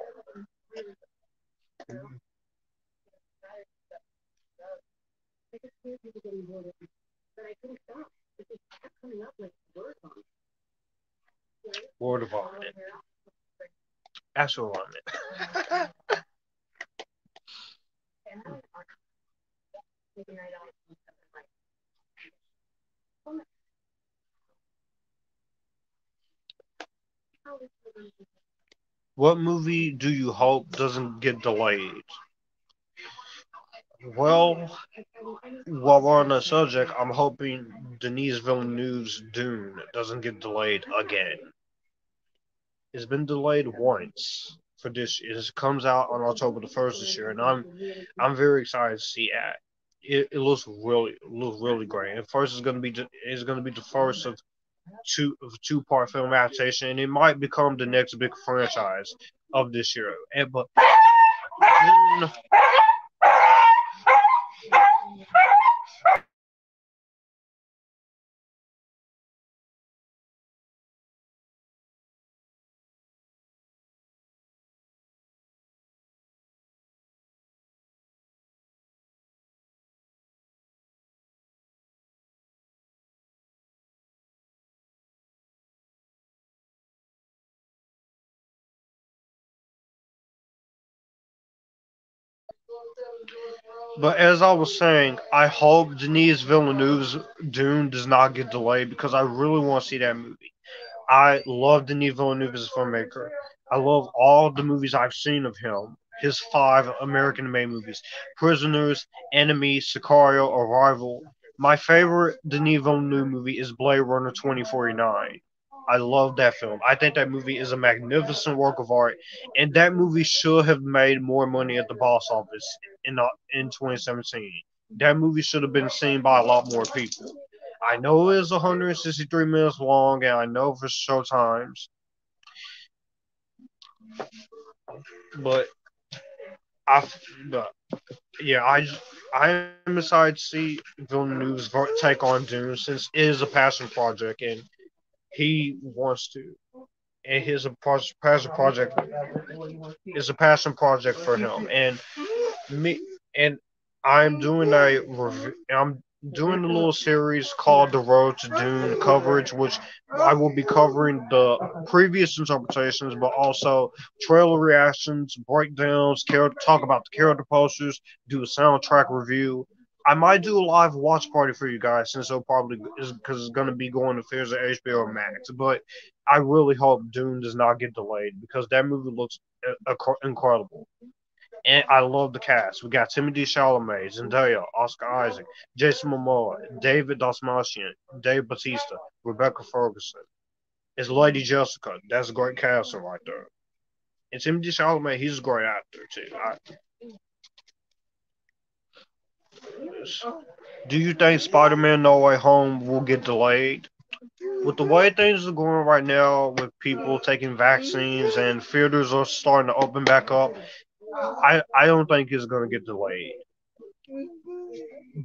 Word of vomit. Actual vomit. What movie do you hope doesn't get delayed? Well, while we're on the subject, I'm hoping Denis Villeneuve's Dune doesn't get delayed again. It's been delayed once for this. It comes out on October the first this year, and I'm I'm very excited to see it. It, it looks really looks really great. And first is going to be is going to be the first of two of two part film adaptation, and it might become the next big franchise of this year. And but. Then, But as I was saying, I hope Denis Villeneuve's Dune does not get delayed because I really want to see that movie. I love Denis Villeneuve as a filmmaker. I love all the movies I've seen of him. His five American-made movies. Prisoners, Enemy, Sicario, Arrival. My favorite Denis Villeneuve movie is Blade Runner twenty forty-nine. I love that film. I think that movie is a magnificent work of art, and that movie should have made more money at the box office in uh, in twenty seventeen. That movie should have been seen by a lot more people. I know it's one hundred sixty-three minutes long, and I know for showtimes, but I, but yeah, I I am excited to see Villeneuve's take on Dune since it is a passion project and. He wants to, and his passion project is a passion project for him. And me, and I'm doing a review. I'm doing a little series called "The Road to Dune" coverage, which I will be covering the previous interpretations, but also trailer reactions, breakdowns, character talk about the character posters, do a soundtrack review. I might do a live watch party for you guys since it'll probably is because it's going to be going to theaters at H B O Max. But I really hope Dune does not get delayed because that movie looks incredible. And I love the cast. We got Timothée Chalamet, Zendaya, Oscar Isaac, Jason Momoa, David Dalsatian, Dave Bautista, Rebecca Ferguson. It's Lady Jessica. That's a great casting right there. And Timothée Chalamet, he's a great actor too. I, Do you think Spider-Man No Way Home will get delayed? With the way things are going right now, with people taking vaccines and theaters are starting to open back up, I, I don't think it's going to get delayed.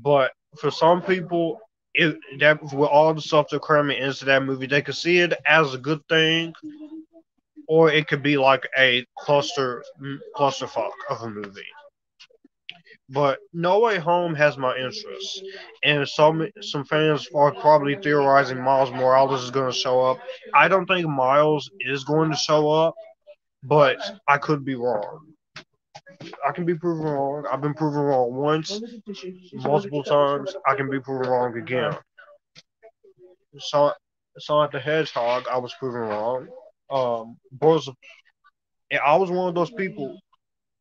But for some people, it, that with all the stuff they're cramming into that movie, they could see it as a good thing, or it could be like a cluster clusterfuck of a movie. But No Way Home has my interest, and some some fans are probably theorizing Miles Morales is going to show up. I don't think Miles is going to show up, but I could be wrong. I can be proven wrong. I've been proven wrong once, multiple times. I can be proven wrong again. So, Sonic the Hedgehog, I was proven wrong. Um, Birds of, and I was one of those people.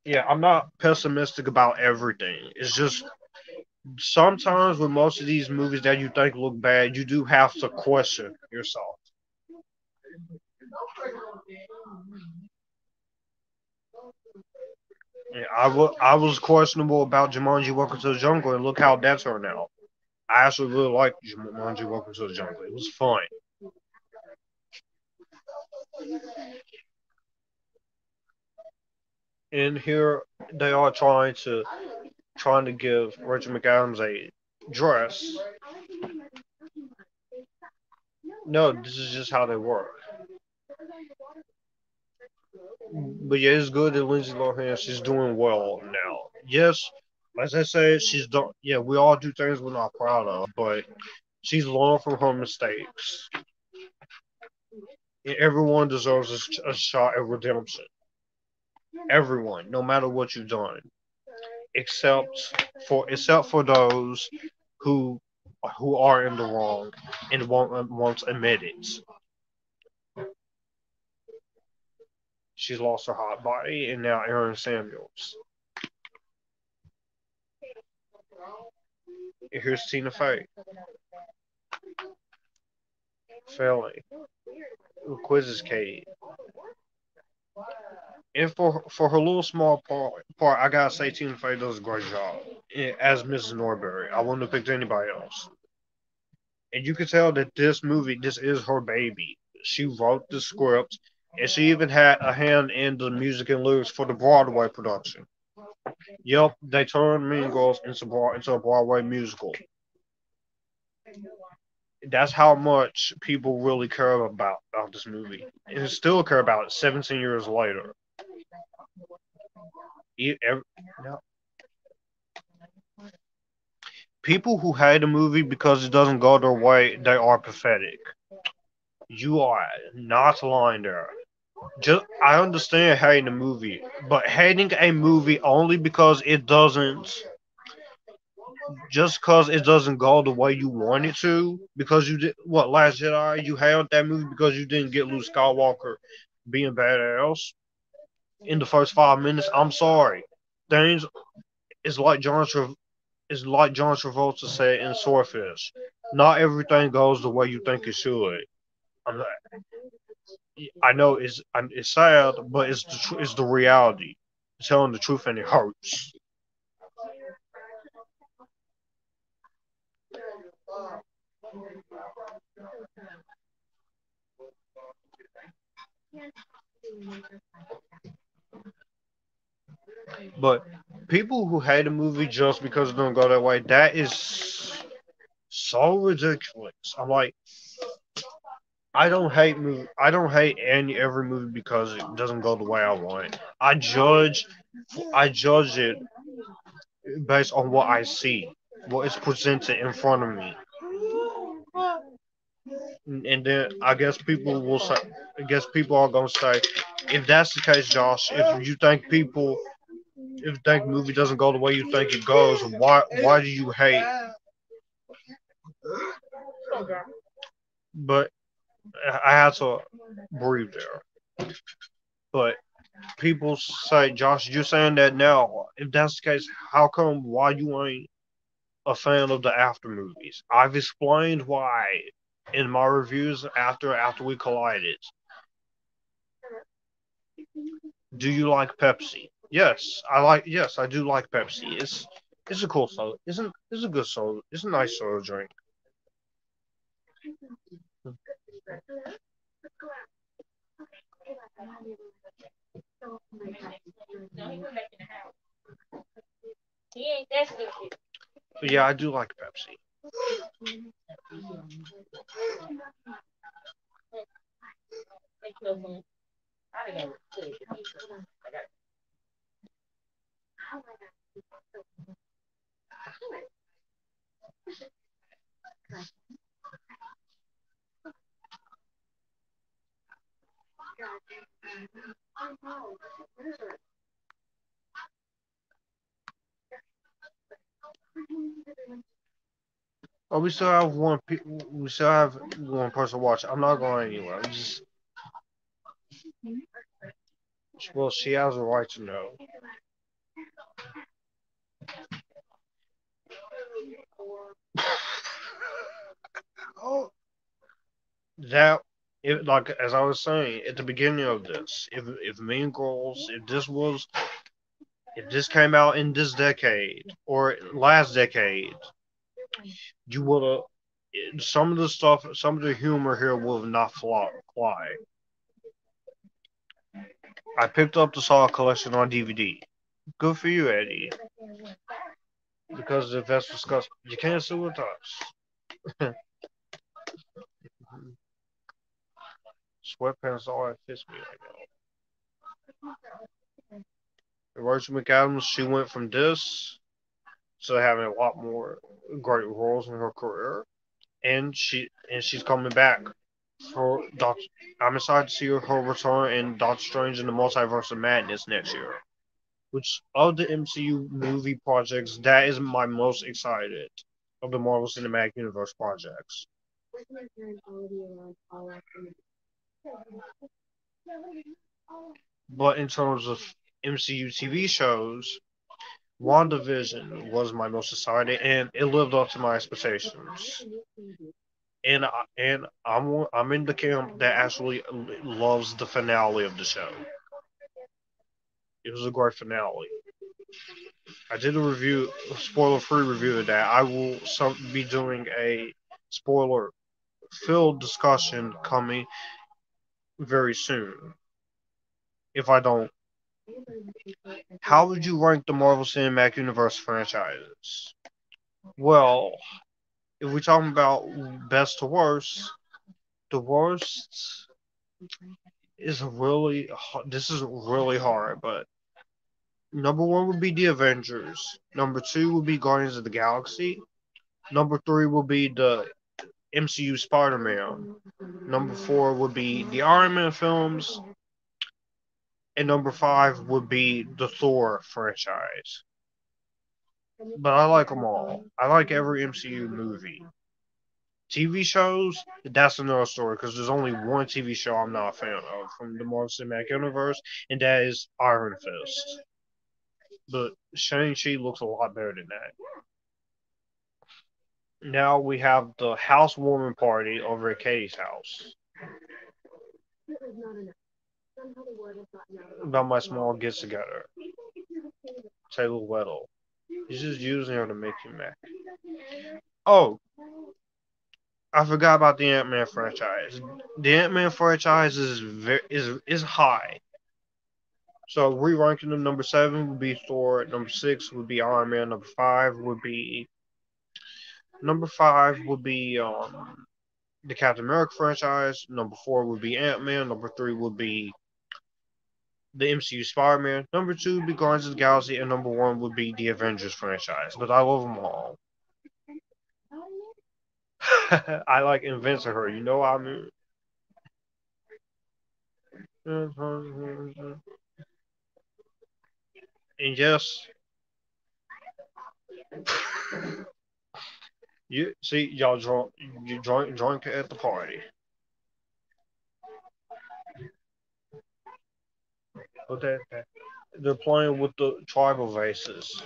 Yeah, I'm not pessimistic about everything. It's just sometimes with most of these movies that you think look bad, you do have to question yourself. Yeah, I, I was questionable about Jumanji Welcome to the Jungle, and look how that turned out. I actually really liked Jumanji Welcome to the Jungle. It was fun. in here they are trying to trying to give Rachel McAdams a dress. No, this is just how they work. But yeah, it's good that Lindsay Lohan, she's doing well now. Yes, as I say, she's done. Yeah, we all do things we're not proud of, but she's learned from her mistakes. And everyone deserves a, a shot at redemption. Everyone, no matter what you've done, except for except for those who who are in the wrong and won't won't admit it. She's lost her hot body, and now Aaron Samuels. And here's Tina Fey. Failing. Quizzes Kate. And for, for her little small part, part, I gotta say Tina Fey does a great job as Missus Norbury. I wouldn't have picked anybody else. And you can tell that this movie, this is her baby. She wrote the script. And she even had a hand in the music and lyrics for the Broadway production. Yep, they turned Mean Girls into, broad, into a Broadway musical. That's how much people really care about, about this movie. And still care about it seventeen years later. It, every, no. People who hate a movie because it doesn't go their way, they are pathetic. You are not lying there. Just, I understand hating a movie, but hating a movie only because it doesn't, just because it doesn't go the way you want it to, because you did, what, Last Jedi, you hated that movie because you didn't get Luke Skywalker being badass in the first five minutes. I'm sorry. Things, it's like John, Tra, it's like John Travolta said in Swordfish, not everything goes the way you think it should. I'm not, I know it's it's sad, but it's the tr- it's the reality. It's telling the truth, and it hurts. But people who hate a movie just because it don't go that way, that is so ridiculous. I'm like, I don't hate movie. I don't hate any every movie because it doesn't go the way I want it. I judge, I judge it based on what I see, what is presented in front of me, and then I guess people will say, I guess people are gonna say, if that's the case, Josh, if you think people, if you think movie doesn't go the way you think it goes, why, why do you hate? But I had to breathe there. But people say, Josh, you're saying that now. If that's the case, how come why you ain't a fan of the After movies? I've explained why in my reviews after after we collided. Do you like Pepsi? Yes, I like yes, I do like Pepsi. It's it's a cool soda. Isn't it's a good soda. It's a nice soda drink. But yeah, I do like Pepsi. Oh, we still have one. Pe- we still have one person watching. I'm not going anywhere. I'm just... Well, she has a right to know. Oh, that. It, like as I was saying at the beginning of this, if if Mean Girls, if this was, if this came out in this decade or last decade, you would have some of the stuff, some of the humor here would have not fly. I picked up the Saw collection on D V D. Good for you, Eddie. Because if that's disgusting, you can't sue with us. Sweatpants all that fits me right now. Rachel McAdams, she went from this to having a lot more great roles in her career. And she and she's coming back for Doctor I'm excited to see her return in Doctor Strange in the Multiverse of Madness next year. Which of the M C U movie projects, that is my most excited of the Marvel Cinematic Universe projects. But in terms of M C U T V shows, WandaVision was my most excited, and it lived up to my expectations. And I, and I'm I'm in the camp that actually loves the finale of the show. It was a great finale. I did a review, a spoiler-free review of that. I will some, be doing a spoiler-filled discussion coming very soon. If I don't, how would you rank the Marvel Cinematic Universe franchises? Well, if we're talking about best to worst, the worst is really, this is really hard, but number one would be The Avengers. Number two would be Guardians of the Galaxy. Number three would be the M C U Spider-Man. Number four would be the Iron Man films. And number five would be the Thor franchise. But I like them all. I like every M C U movie. T V shows, that's another story, because there's only one T V show I'm not a fan of from the Marvel Cinematic Universe, and that is Iron Fist. But Shang-Chi looks a lot better than that. Now we have the housewarming party over at Katie's house. It was not enough. About my small gets together. Taylor Weddle. He's just using her to make you mad. Oh, I forgot about the Ant-Man franchise. The Ant-Man franchise is very, is is high. So re-ranking them, number seven would be Thor. Number six would be Iron Man. Number five would be number five would be um the Captain America franchise. Number four would be Ant-Man. Number three would be the M C U Spider-Man, number two would be Guardians of the Galaxy, and number one would be the Avengers franchise. But I love them all. I like inventing her, you know what I mean? And yes, you see, y'all drunk, you drunk, drunk at the party. But they, they're playing with the tribal vases.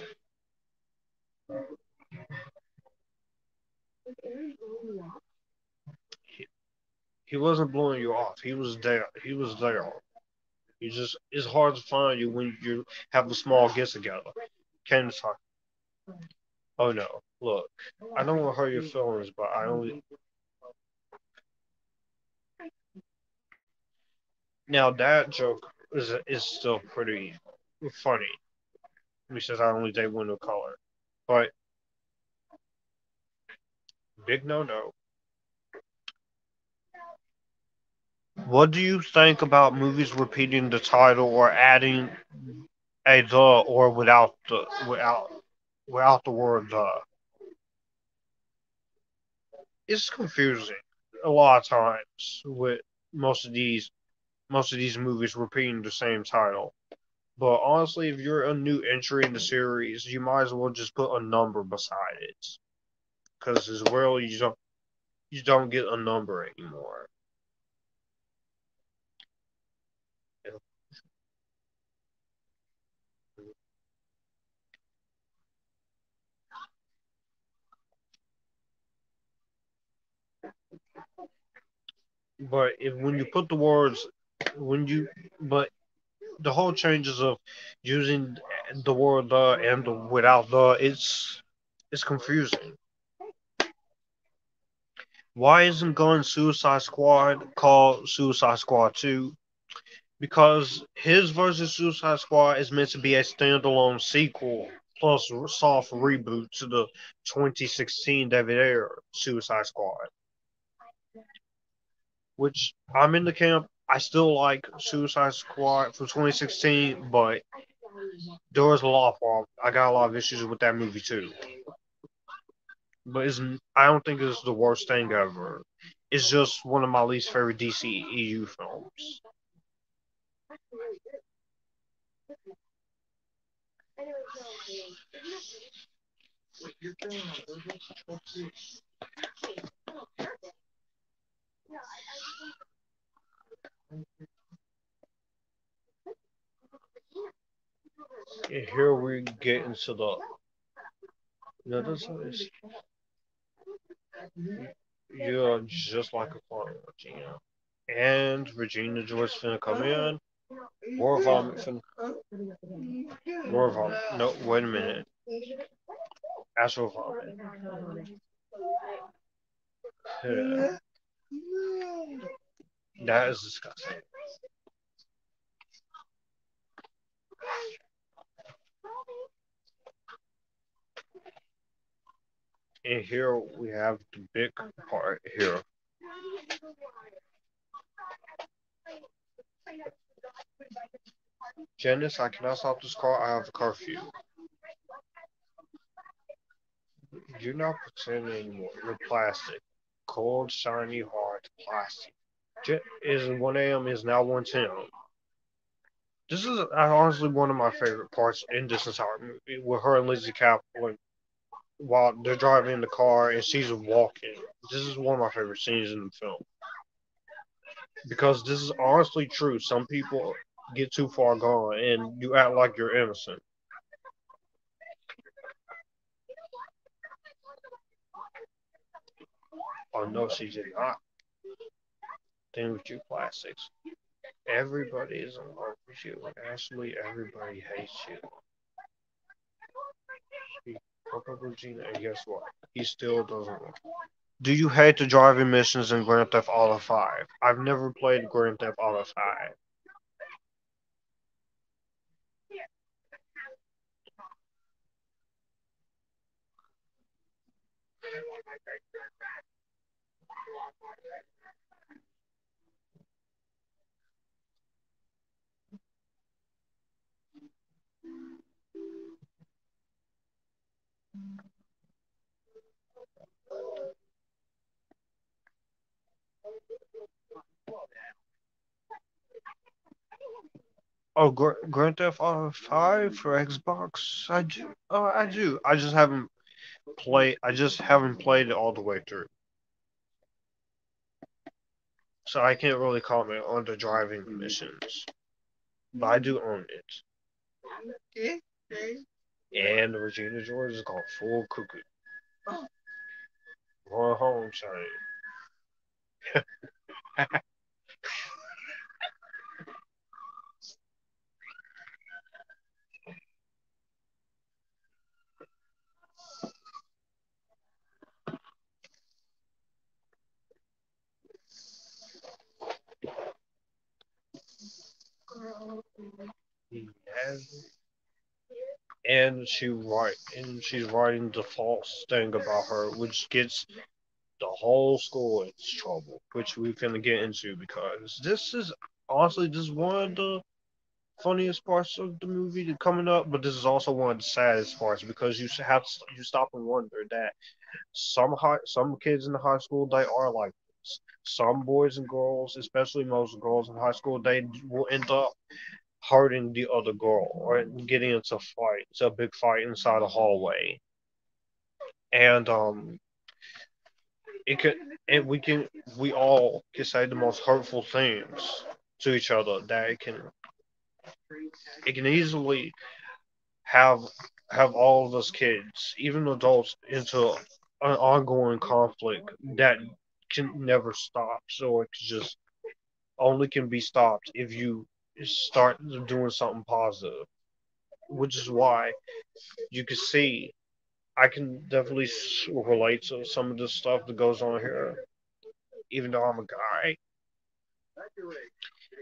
He, he wasn't blowing you off. He was there. He was there. You just, it's hard to find you when you have a small get together. Can't talk. Oh no! Look, I don't want to hurt your feelings, but I only. Now that joke is is still pretty funny. He says, I only date one color. But, big no-no. What do you think about movies repeating the title or adding a the or without the, without, without the word the? It's confusing a lot of times with most of these Most of these movies repeating the same title. But honestly, if you're a new entry in the series, you might as well just put a number beside it. Because as well, you don't, you don't get a number anymore. But if, when you put the words... When you, but the whole changes of using the word "the" and the without "the," it's it's confusing. Why isn't Gun Suicide Squad called Suicide Squad two? because his versus Suicide Squad is meant to be a standalone sequel plus soft reboot to the twenty sixteen David Ayer Suicide Squad. Which I'm in the camp. I still like Suicide Squad from twenty sixteen, but there was a lot of I got a lot of issues with that movie too. But it's, I don't think it's the worst thing ever. It's just one of my least favorite D C E U films. And here we get into the other side. You're just like a clone, Regina. And Regina George finna come in. More vomit finna. More vomit. No, wait a minute. Astral vomit. Yeah. That is disgusting. And here we have the big part here. Janice, I cannot stop this car. I have a curfew. You're not pretending anymore. You're plastic. Cold, shiny, hard plastic. It is one a.m. is now one ten. This is honestly one of my favorite parts in this entire movie with her and Lizzy Caplan while they're driving in the car and she's walking. This is one of my favorite scenes in the film because this is honestly true. Some people get too far gone and you act like you're innocent. Oh no, she did not. Thing with you plastics. Everybody is in love with you. Actually, everybody hates you. He broke up with Gina, and guess what? He still doesn't love you. Do you hate the driving missions in Grand Theft Auto five? I've never played Grand Theft Auto five. Oh, Grand Theft Auto five for Xbox. I do. Oh, I do. I just haven't played. I just haven't played it all the way through, so I can't really comment on the driving missions. But I do own it. And Regina George is called full cuckoo. Oh. Run home, Shane. Yes. And she write, and she's writing the false thing about her, which gets the whole school into trouble, which we finna get into because this is honestly this is one of the funniest parts of the movie coming up, but this is also one of the saddest parts because you have to, you stop and wonder that some high, some kids in the high school they are like. Some boys and girls, especially most girls in high school, they will end up hurting the other girl or getting into a fight. It's a big fight inside a hallway. And um, it could, and we can, we all can say the most hurtful things to each other that it can, it can easily have have all of us kids, even adults, into an ongoing conflict that can never stop, so it just only can be stopped if you start doing something positive, which is why you can see I can definitely relate to some of the stuff that goes on here, even though I'm a guy.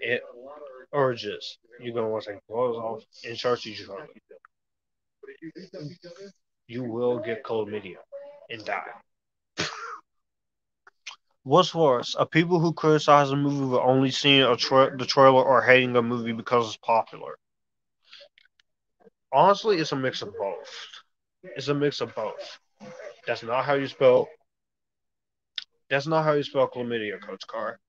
it urges you're going to want to take clothes off and charge you shortly. You will get chlamydia and die. What's worse, are people who criticize a movie with only seeing a tra- the trailer or hating a movie because it's popular? Honestly, it's a mix of both. It's a mix of both. That's not how you spell. That's not how you spell chlamydia, Coach Carr.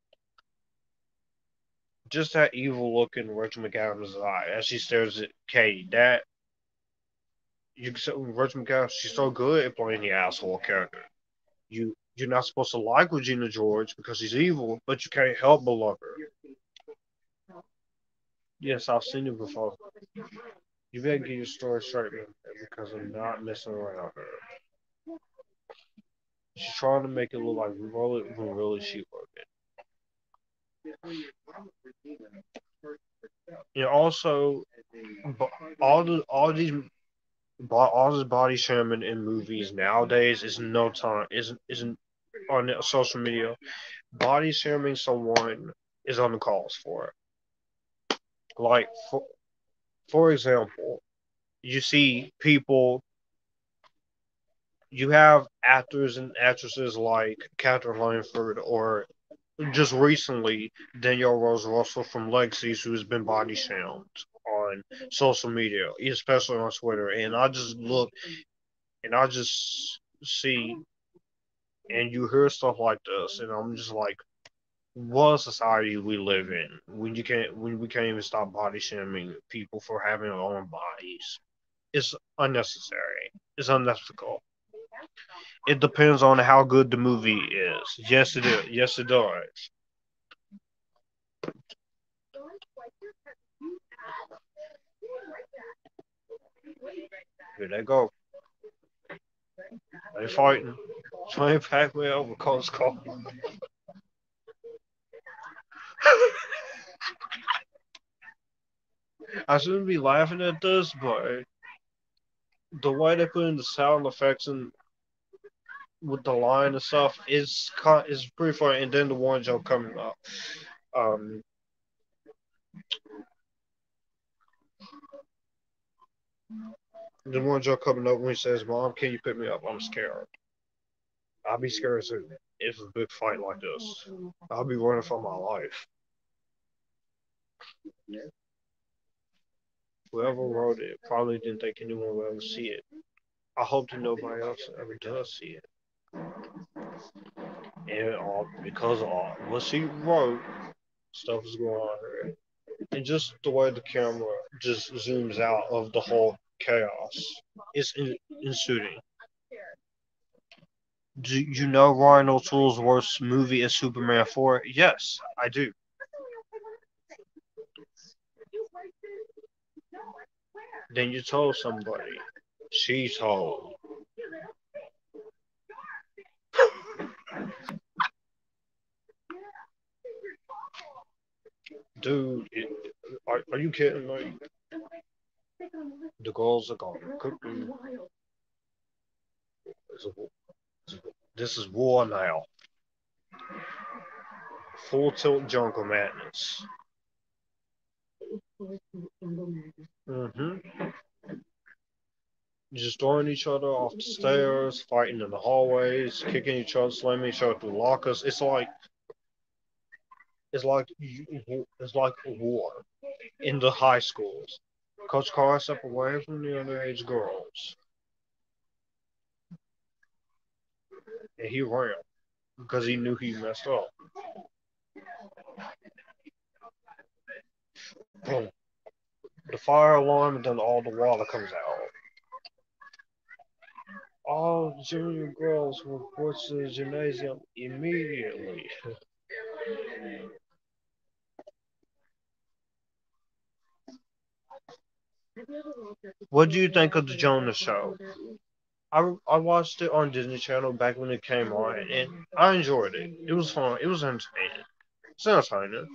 Just that evil look in Rachel McAdams' eye as she stares at Katie. That you can say, Rachel McAdams, she's so good at playing the asshole character. You you're not supposed to like Regina George because she's evil, but you can't help but love her. Yes, I've seen it before. You better get your story straight, man, because I'm not messing around her. She's trying to make it look like really, really she wasn't. And also, all the, all these, all this body shaming in movies nowadays is no time. Isn't isn't on social media. Body shaming someone is on the cause for it. Like for. For example, you see people, you have actors and actresses like Catherine Langford or just recently, Danielle Rose Russell from Legacies, who has been body shamed on social media, especially on Twitter. And I just look and I just see and you hear stuff like this and I'm just like, what society we live in when you can't when we can't even stop body shaming people for having their own bodies. It's unnecessary. It's unethical. It depends on how good the movie is. Yes, it is. Yes, it does. Here they go. They fighting. Trying to pack me over Coast Call. I shouldn't be laughing at this, but the way they put in the sound effects and with the line and stuff is is pretty funny. And then the one joke coming up, um, the one joke coming up when he says, "Mom, can you pick me up? I'm scared." I'll be scared too. If a big fight like this, I'll be running for my life. Whoever wrote it probably didn't think anyone would ever see it. I hope that nobody else ever does see it. And all because of all what she wrote, stuff is going on here. And just the way the camera just zooms out of the whole chaos is ensuing. Do you know Ryan O'Toole's worst movie is Superman four? Yes, I do. Then you told somebody. She told. Dude, it, are, are you kidding me? The girls are gone. Cooking. This is war now. Full tilt jungle madness. Mm-hmm. Just throwing each other off the stairs, fighting in the hallways, kicking each other, slamming each other through lockers. It's like, it's like, it's like a war in the high schools. Coach Carr stepped away from the underage girls. And he ran because he knew he messed up. Boom. The fire alarm and then all the water comes out. All junior girls were forced to the gymnasium immediately. What do you think of the Jonah Show? I, I watched it on Disney Channel back when it came on, and I enjoyed it. It was fun. It was entertaining. It's entertaining.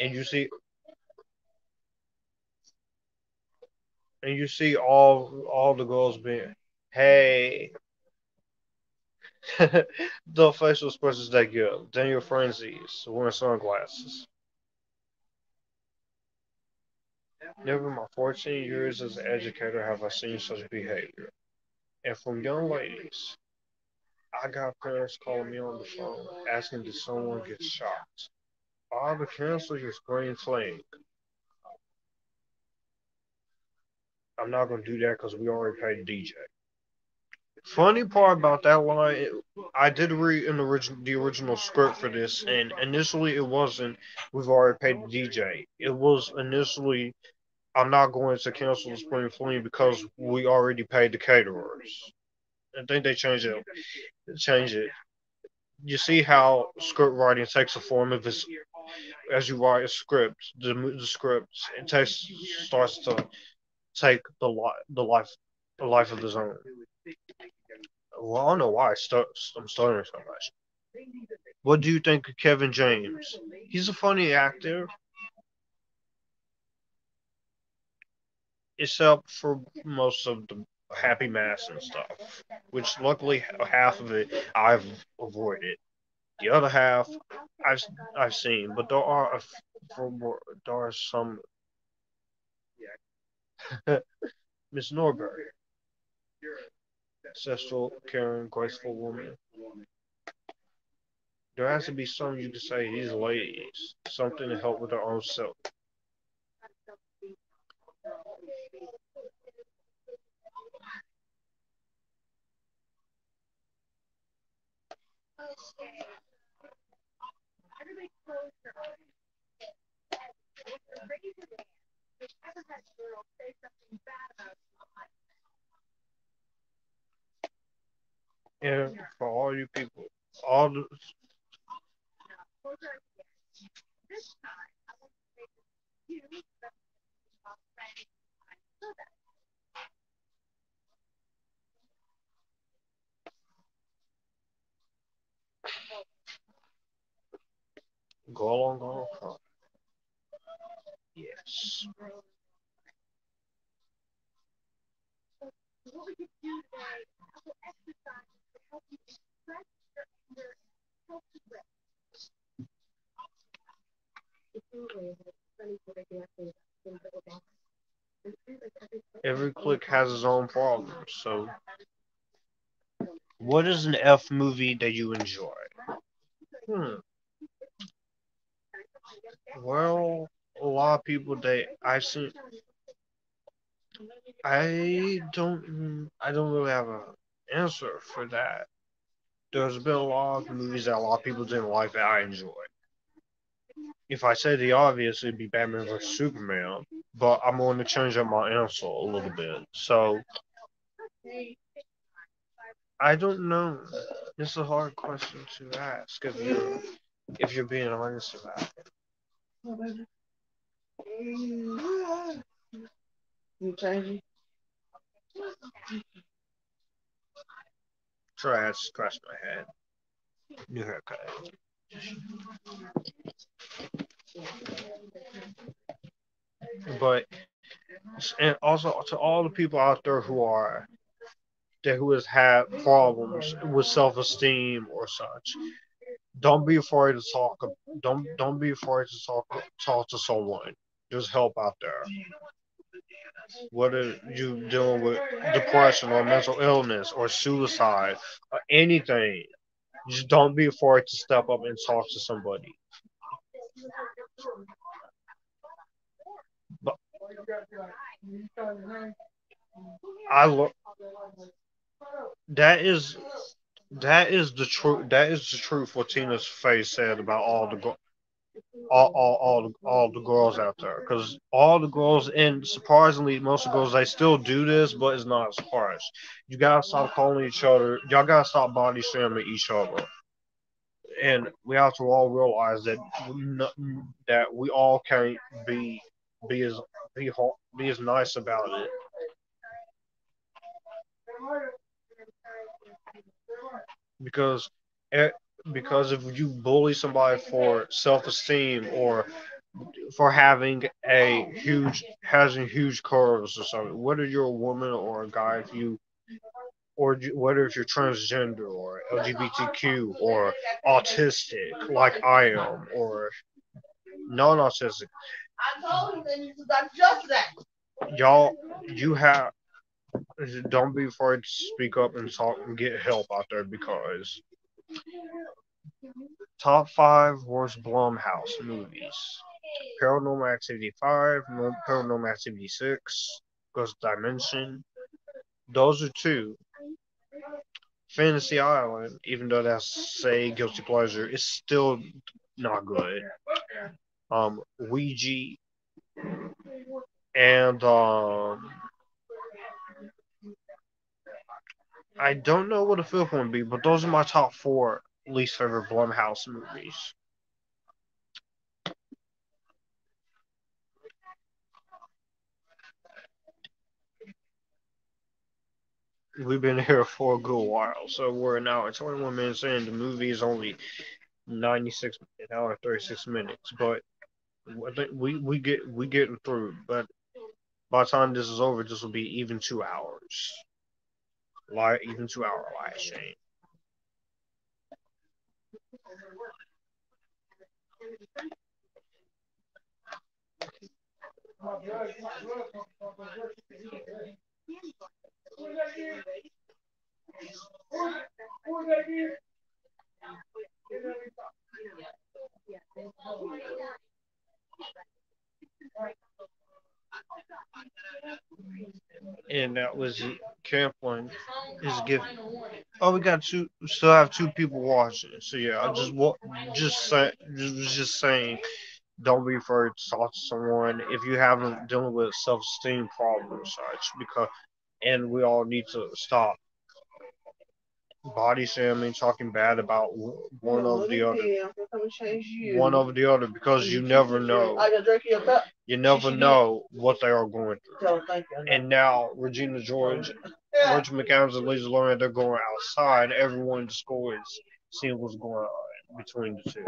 And you see, and you see all all the girls being, hey, The facial expressions they give. Daniel Franzese wearing sunglasses. Never in my fourteen years as an educator have I seen such behavior. And from young ladies, I got parents calling me on the phone asking did someone get shot. I had to cancel your screen playing. I'm not going to do that because we already paid D J. Funny part about that line, I did read in the, origi- the original script for this, and initially it wasn't, we've already paid the D J. It was initially, I'm not going to cancel the spring fling because we already paid the caterers. I think they changed it. Change it. You see how script writing takes a form of its, as you write a script, the, the script it takes starts to take the life, the life, the life of its own. Well, I don't know why I stu- I'm stuttering so much. What do you think of Kevin James? He's a funny actor. Except for most of the Happy Mass and stuff, which luckily half of it I've avoided. The other half I've I've seen, but there are a, for, there are some. Miss Norbury. Ancestral, caring, graceful woman. There has to be something you can say these ladies, something to help with their own self. And for all you people, all the go along, go along. Yes. What we could do today, a couple exercises to help you express your anger and help you rest. Every click has its own problem, so what is an F movie that you enjoy? Hmm. Well, a lot of people that I've seen, I don't, I don't really have an answer for that. There's been a lot of movies that a lot of people didn't like that I enjoyed. If I say the obvious, it'd be Batman versus Superman, but I'm going to change up my answer a little bit. So, I don't know. It's a hard question to ask if you're, if you're being honest about it. You changing? Sorry, I had to scratch my head. New haircut. But, and also to all the people out there who are, that who has had problems with self-esteem or such, don't be afraid to talk. Don't don't be afraid to talk talk to someone. There's help out there. Whether you're dealing with depression or mental illness or suicide or anything, just don't be afraid to step up and talk to somebody. But I look. That is that is the truth. That is the truth. What Tina Fey said about all the. Go- All, all, all, the, all the girls out there, because all the girls, and surprisingly, most of the girls, they still do this, but it's not as harsh. You gotta stop calling each other. Y'all gotta stop body shaming each other, and we have to all realize that we, that we all can't be be as be, be as nice about it. Because. It, Because if you bully somebody for self-esteem or for having a huge, having huge curves or something, whether you're a woman or a guy, if you or what if you're transgender or L G B T Q or autistic like I am or non-autistic. I told him that you got just that. Y'all, you have, don't be afraid to speak up and talk and get help out there because top five worst Blumhouse movies. Paranormal Activity five, Paranormal Activity six, Ghost Dimension. Those are two. Fantasy Island, even though that's, say, guilty pleasure, it's still not good. Um, Ouija and um, I don't know what a fifth one would be, but those are my top four least favorite Blumhouse movies. We've been here for a good while, so we're now at twenty-one minutes in. The movie is only ninety-six an hour and thirty-six minutes, but I think we we get we getting through. But by the time this is over, this will be even two hours. Like even two hour live stream. And that was Caplan is giving. Oh, we got two. Still have two people watching. So yeah, I just what just say, just just saying. Don't be afraid to talk to someone if you haven't dealing with self-esteem problems, such because. And we all need to stop body shaming, talking bad about one over the other, one over the other, because you never know. You never know what they are going through. And now Regina George, Rachel McAdams, and Lindsay Lohan, they're going outside. Everyone in the school is seeing what's going on between the two.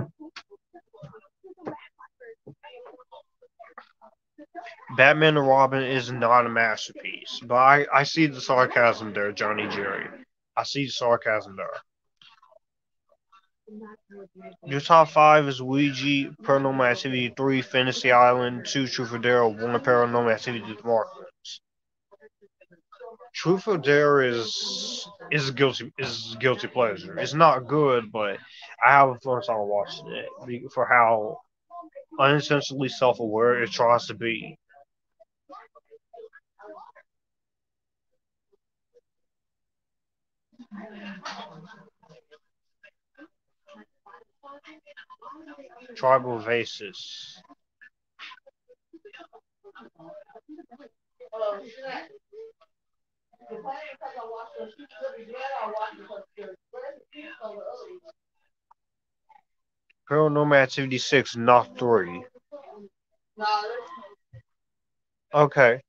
Batman and Robin is not a masterpiece, but I, I see the sarcasm there, Johnny Jerry. I see the sarcasm there. Your top five is Ouija, Paranormal Activity three, Fantasy Island, two, Truth or Dare, one, Paranormal Activity, The Mark Waters. Truth or Dare is is guilty is guilty pleasure. It's not good, but I have a fun time watching it for how unintentionally self-aware it tries to be. Tribal Vases. Paranormal Activity six, not three. Okay.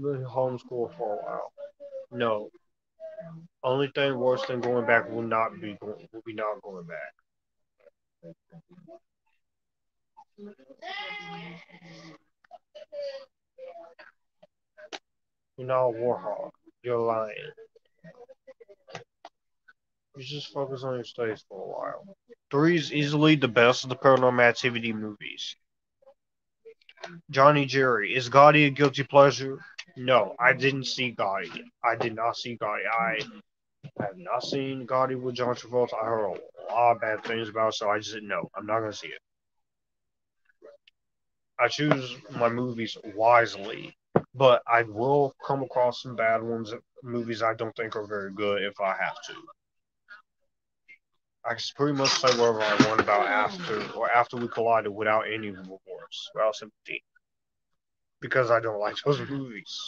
Homeschool for a while. No. Only thing worse than going back will not be going, will be not going back. You're not a warhog. You're lying. You just focus on your studies for a while. Three is easily the best of the Paranormal Activity movies. Johnny Jerry. Is Gotti a guilty pleasure? No, I didn't see Gotti. I did not see Gotti. I have not seen Gotti with John Travolta. I heard a lot of bad things about it, so I just didn't know. I'm not going to see it. I choose my movies wisely, but I will come across some bad ones, movies I don't think are very good if I have to. I can pretty much say whatever I want about After or After We Collided without any remorse, without sympathy, because I don't like those movies.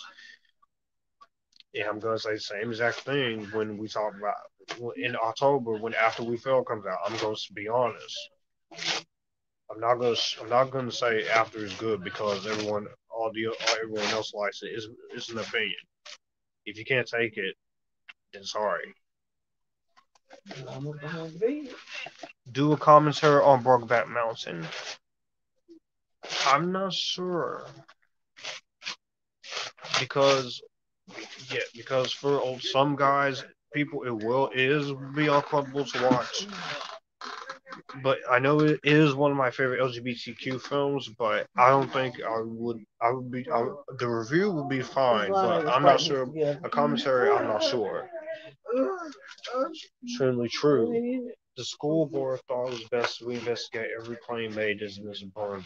Yeah, I'm going to say the same exact thing when we talk about in October when After We Fell comes out. I'm going to be honest. I'm not gonna. I'm not gonna say After is good because everyone, all the everyone else likes it. It's, it's an opinion. If you can't take it, then sorry. Do a commentary on Brokeback Mountain. I'm not sure. Because, yeah, because for old, some guys, people, it will it is be uncomfortable to watch. But I know it is one of my favorite L G B T Q films. But I don't think I would. I would be. I, the review would be fine, but I'm not sure. Yeah. A commentary, I'm not sure. Certainly true. The school board thought it was best to investigate every claim made in this book.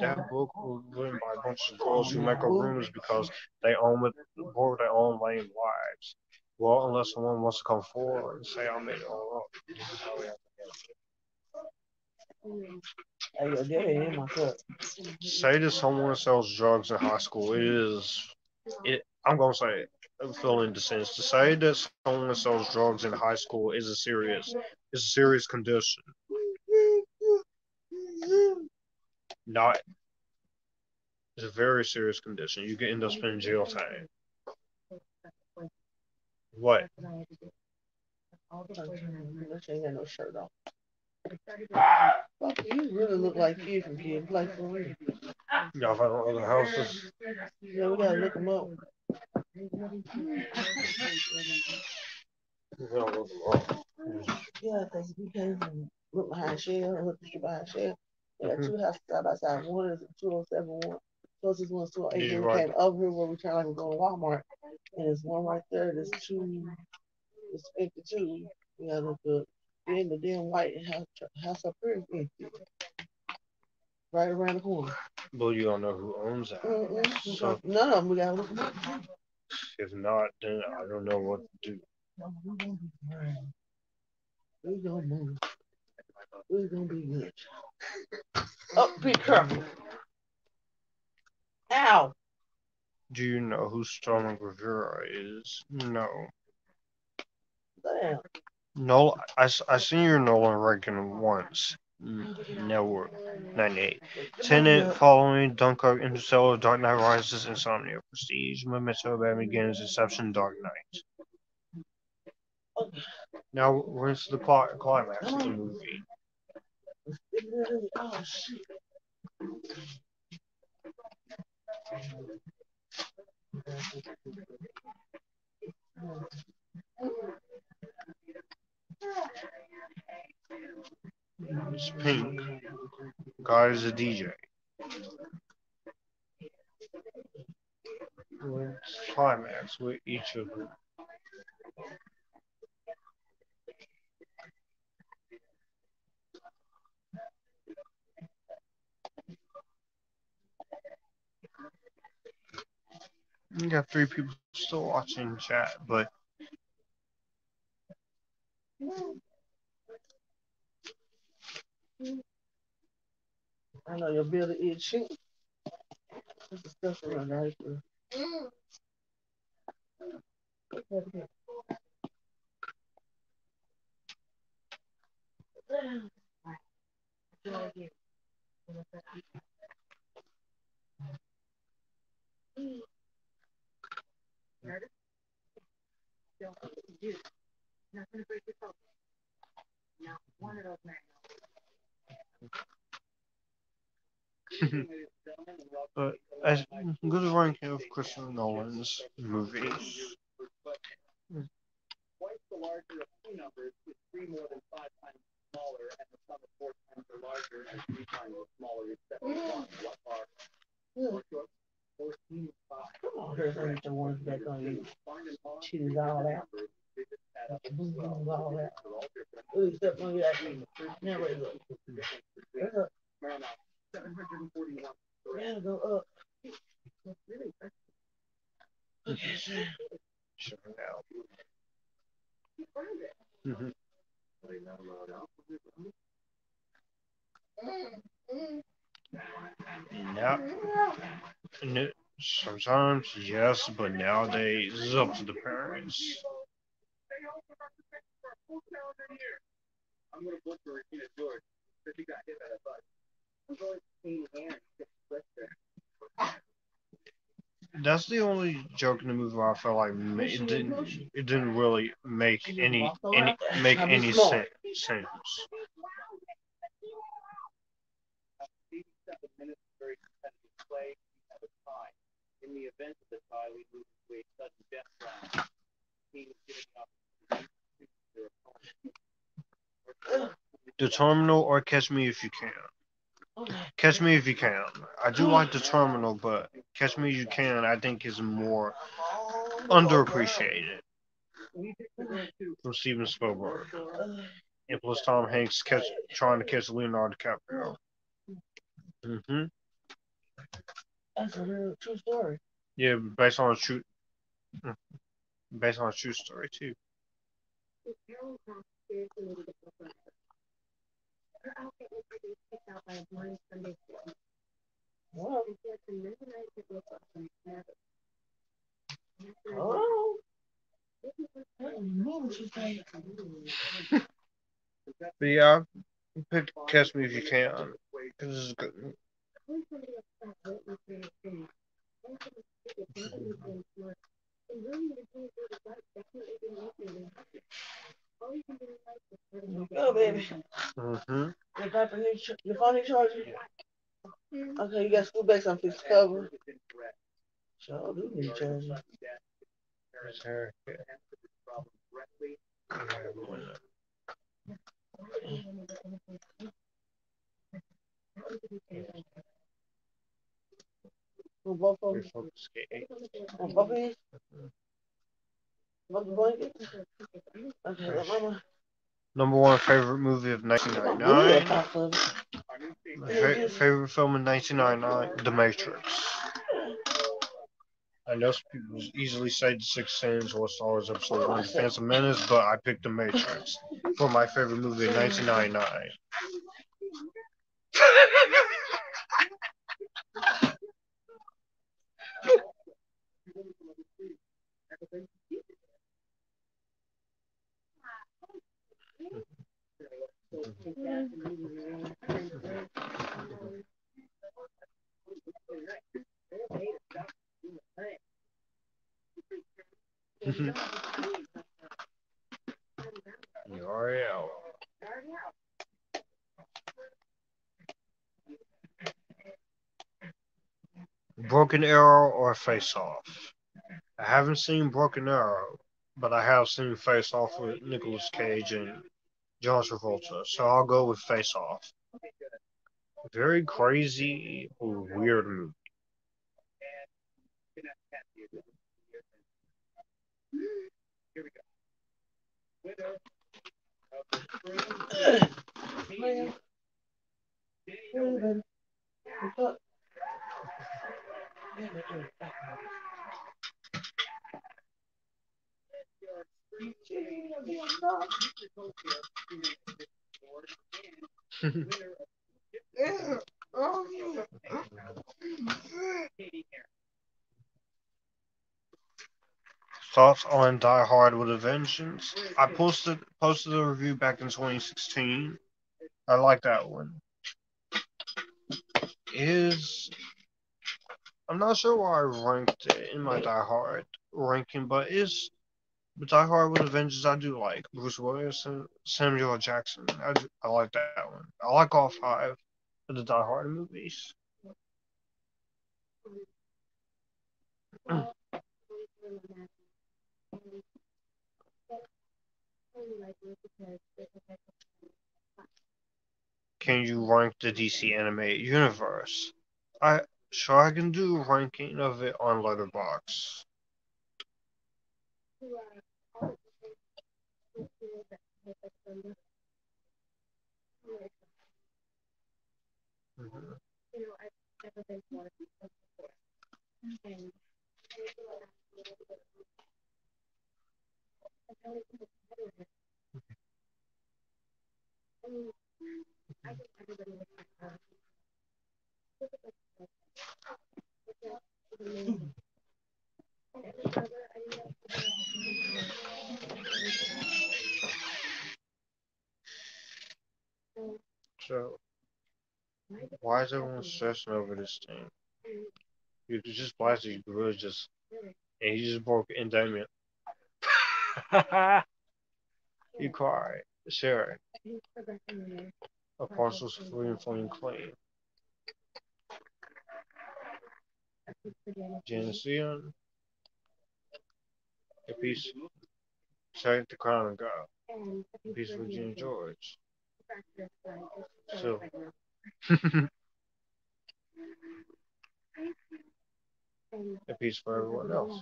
That book was written by a bunch of girls who make up rumors because they own with their own lame lives. Well, unless someone wants to come forward and say I made it all up. This is how we have to get it. Say that someone sells drugs in high school. It is, it, I'm going to say it, I'm feeling dissent. To say that someone sells drugs in high school is a serious, it's a serious condition. Not, it's a very serious condition. You can end up spending jail time. What? No shirt off. Fuck, you really look like you from Kid and Play for real. Y'all found other houses? Yeah, we gotta look them up. Yeah, because we came and looked behind Shell and looked behind Shell. We got two houses side by side. One is two oh seven one. Closest one's two oh eight. Then we right. came over here where we tried to go to Walmart. And there's one right there. There's two. There's fifty-two. We gotta look up. Then the damn white house, house up here, right around the corner. Well, you don't know who owns that. Mm-hmm. So, none of them. We gotta look them up. If not, then I don't know what to do. We gonna move. We gonna be rich. Oh, be careful. Ow. Do you know who Sterling Rivera is? No. Damn. No, I, I seen your Nolan Reagan once. Network ninety-eight. Tenet, Following, Dunkirk, Interstellar, Dark Knight Rises, Insomnia, Prestige, Memento, Batman Begins, Inception, Dark Knight. Now, where's the plot, climax of the movie? Oh, shit. It's pink. God is a D J. Climax with each of them. We got three people still watching chat, but. I know your belly is shit. That's the stuff around there. Nothing to break your focus. Not one of those magnets. But as good ranking of Christopher Nolan's movies. Twice the larger of two numbers is three more than five times smaller, and the sum of four times the larger and three times the smaller is seventy-one. What are four short? Fourteen five. Come on, there's only the ones that are going to choose all that. Yeah. Sometimes, yes, but nowadays it's up to the parents. I'm going to book for Regina George because she got hit by a bus. I'm going to see Aaron. That's the only joke in the movie where I felt like it didn't it didn't really make any any make any sense. In the event of the tie, we move to a sudden death round. Team giving up. The Terminal or Catch Me If You Can. Catch Me If You Can. I do like The Terminal, but Catch Me If You Can, I think, is more underappreciated from Steven Spielberg. And plus Tom Hanks catch, trying to catch Leonardo DiCaprio. Mm-hmm. That's a real true story. Yeah, based on a true, based on a true story too. Her outfit was produced picked out by a blind Sunday school. Whoa. And she had some really nice people from Mavericks. Oh. But yeah, pick Catch Me If You Can, because it's good. Oh, baby. Mm-hmm. Your papa needs your phone needs charging. Okay, you got school bags on fixed cover. So do need charging. There's her. Well, both of them. Oh, both of these? Both the blankets? Okay, well, mama. Number one favorite movie of nineteen ninety-nine. Fa- favorite film in nineteen ninety-nine, The Matrix. I know people easily say The Sixth Sense or Star Wars Episode one, Phantom Menace, but I picked The Matrix for my favorite movie in nineteen ninety-nine. You are out. Broken Arrow or Face Off? I haven't seen Broken Arrow, but I have seen Face Off with Nicolas Cage and John Travolta, so I'll go with Face Off. Very crazy or weird movie. Here we go. Winner of the Thoughts on Die Hard with a Vengeance? I posted posted a review back in twenty sixteen. I like that one. Is I'm not sure why I ranked it in my Die Hard ranking, but it's But Die Hard with a Vengeance, I do like. Bruce Willis and Samuel Jackson. I, do, I like that one. I like all five of the Die Hard movies. Mm. Can you rank the D C animated universe? I sure I can do a ranking of it on Letterboxd. Mm-hmm. So, why is everyone stressing over this thing? It was just plastic gorgeous. And he just broke endowment. He cried, sharing a parcel free from claim. Genesean, a piece Check the Crown and God, a piece of Virginia George. So, a piece for everyone else.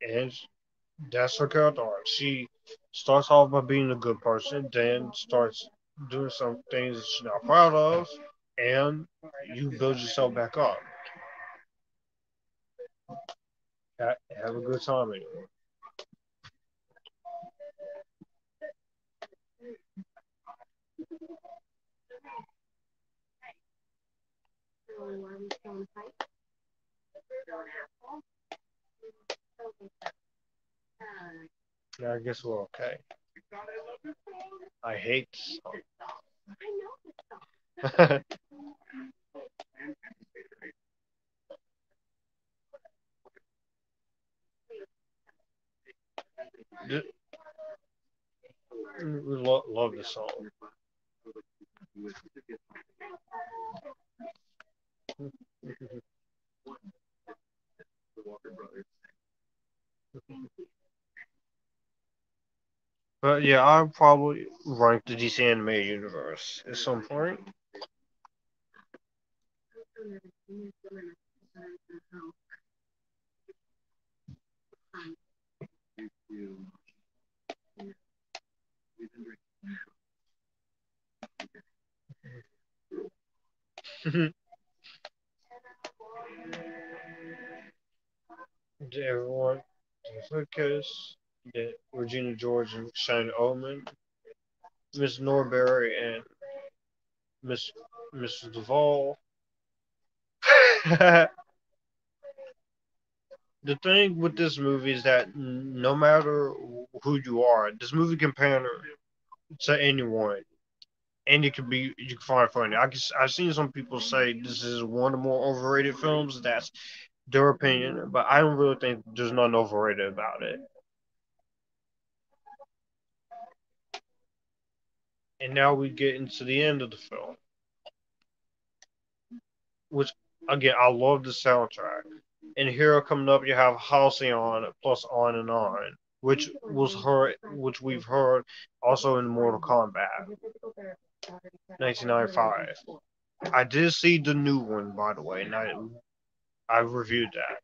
And that's her character arc. She starts off by being a good person, then starts doing some things that she's not proud of, and you build yourself back up. Have a good time anyway. Yeah, I guess we're okay. I hate this song. I know this song. We lo- love this song. But yeah, I'll probably rank the D C animated universe at some point. To everyone, Lucas, Regina George and Shane Oldman, Miss Norberry and Miss Missus Duvall. The thing with this movie is that no matter who you are, this movie can pander to anyone, and it can be you can find funny. I can, I've seen some people say this is one of the more overrated films. That's their opinion, but I don't really think there's nothing overrated about it. And now we get into the end of the film, which again I love the soundtrack. And here coming up, you have Halcyon plus On and On, which was her, which we've heard also in Mortal Kombat, nineteen ninety-five. I did see the new one, by the way, and I I reviewed that.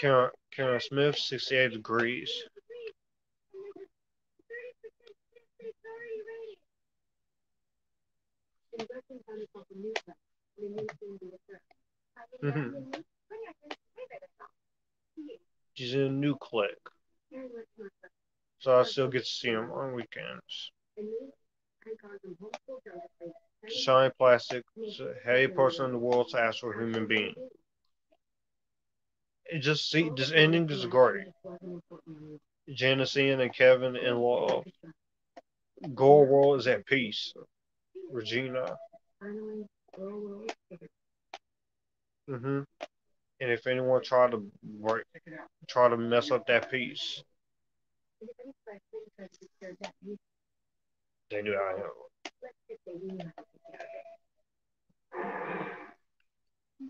Karen, Karen Smith, sixty-eight degrees. Mm-hmm. She's in a new clique, so I still get to see him on weekends. Shiny Plastic, hey, person in the world to ask for a human being. It just see this ending is great. Janice and Kevin in love. Girl world is at peace. Regina. Mm-hmm. And if anyone try to break, try to mess up that piece, they knew I know.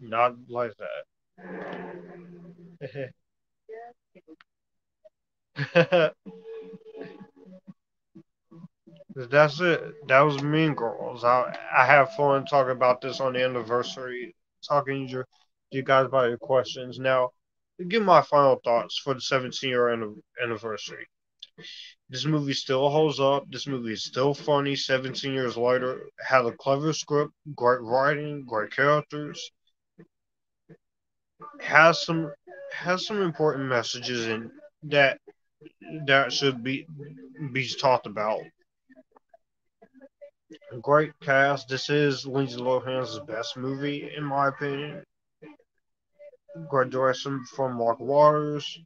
Not like that. That's it. That was Mean Girls. I I have fun talking about this on the anniversary, talking to you guys about your questions. Now, to give my final thoughts for the seventeen-year anniversary. This movie still holds up. This movie is still funny seventeen years later. Had a clever script, great writing, great characters. Has some has some important messages in that that should be be talked about. Great cast. This is Lindsay Lohan's best movie, in my opinion. Great direction from Mark Waters.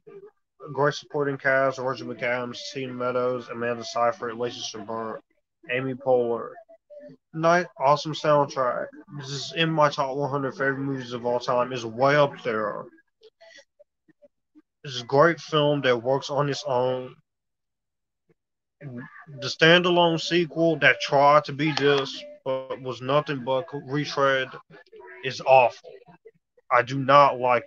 Great supporting cast: Rachel McAdams, Tim Meadows, Amanda Seyfried, Lizzy Caplan, Amy Poehler. Nice, awesome soundtrack. This is in my top one hundred favorite movies of all time. It's way up there. This is a great film that works on its own. The standalone sequel that tried to be this but was nothing but retread is awful. I do not like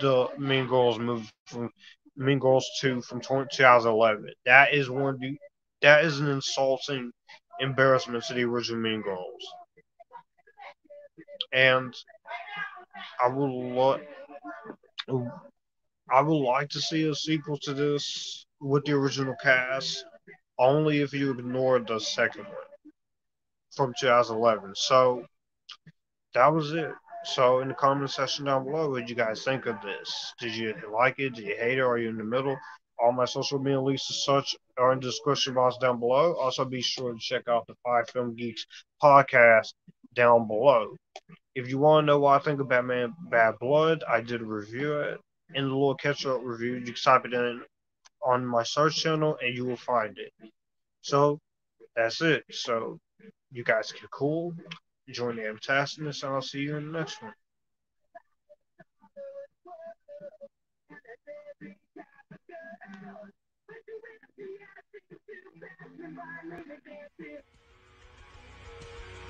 the Mean Girls movie from Mean Girls two from twenty eleven. That is one of the, that is an insulting embarrassment to the original Mean Girls. And I would lo- I would like to see a sequel to this with the original cast, only if you ignore the second one from twenty eleven. So that was it. So in the comment section down below, what did you guys think of this? Did you like it? Did you hate it? Are you in the middle? All my social media links and such are in the description box down below. Also, be sure to check out the Five Film Geeks podcast down below. If you want to know what I think of Batman Bad Blood, I did review it. In the little catch-up review, you can type it in on my search channel, and you will find it. So, that's it. So, you guys get cool. Join the Amtastiness, and I'll see you in the next one. Thank you.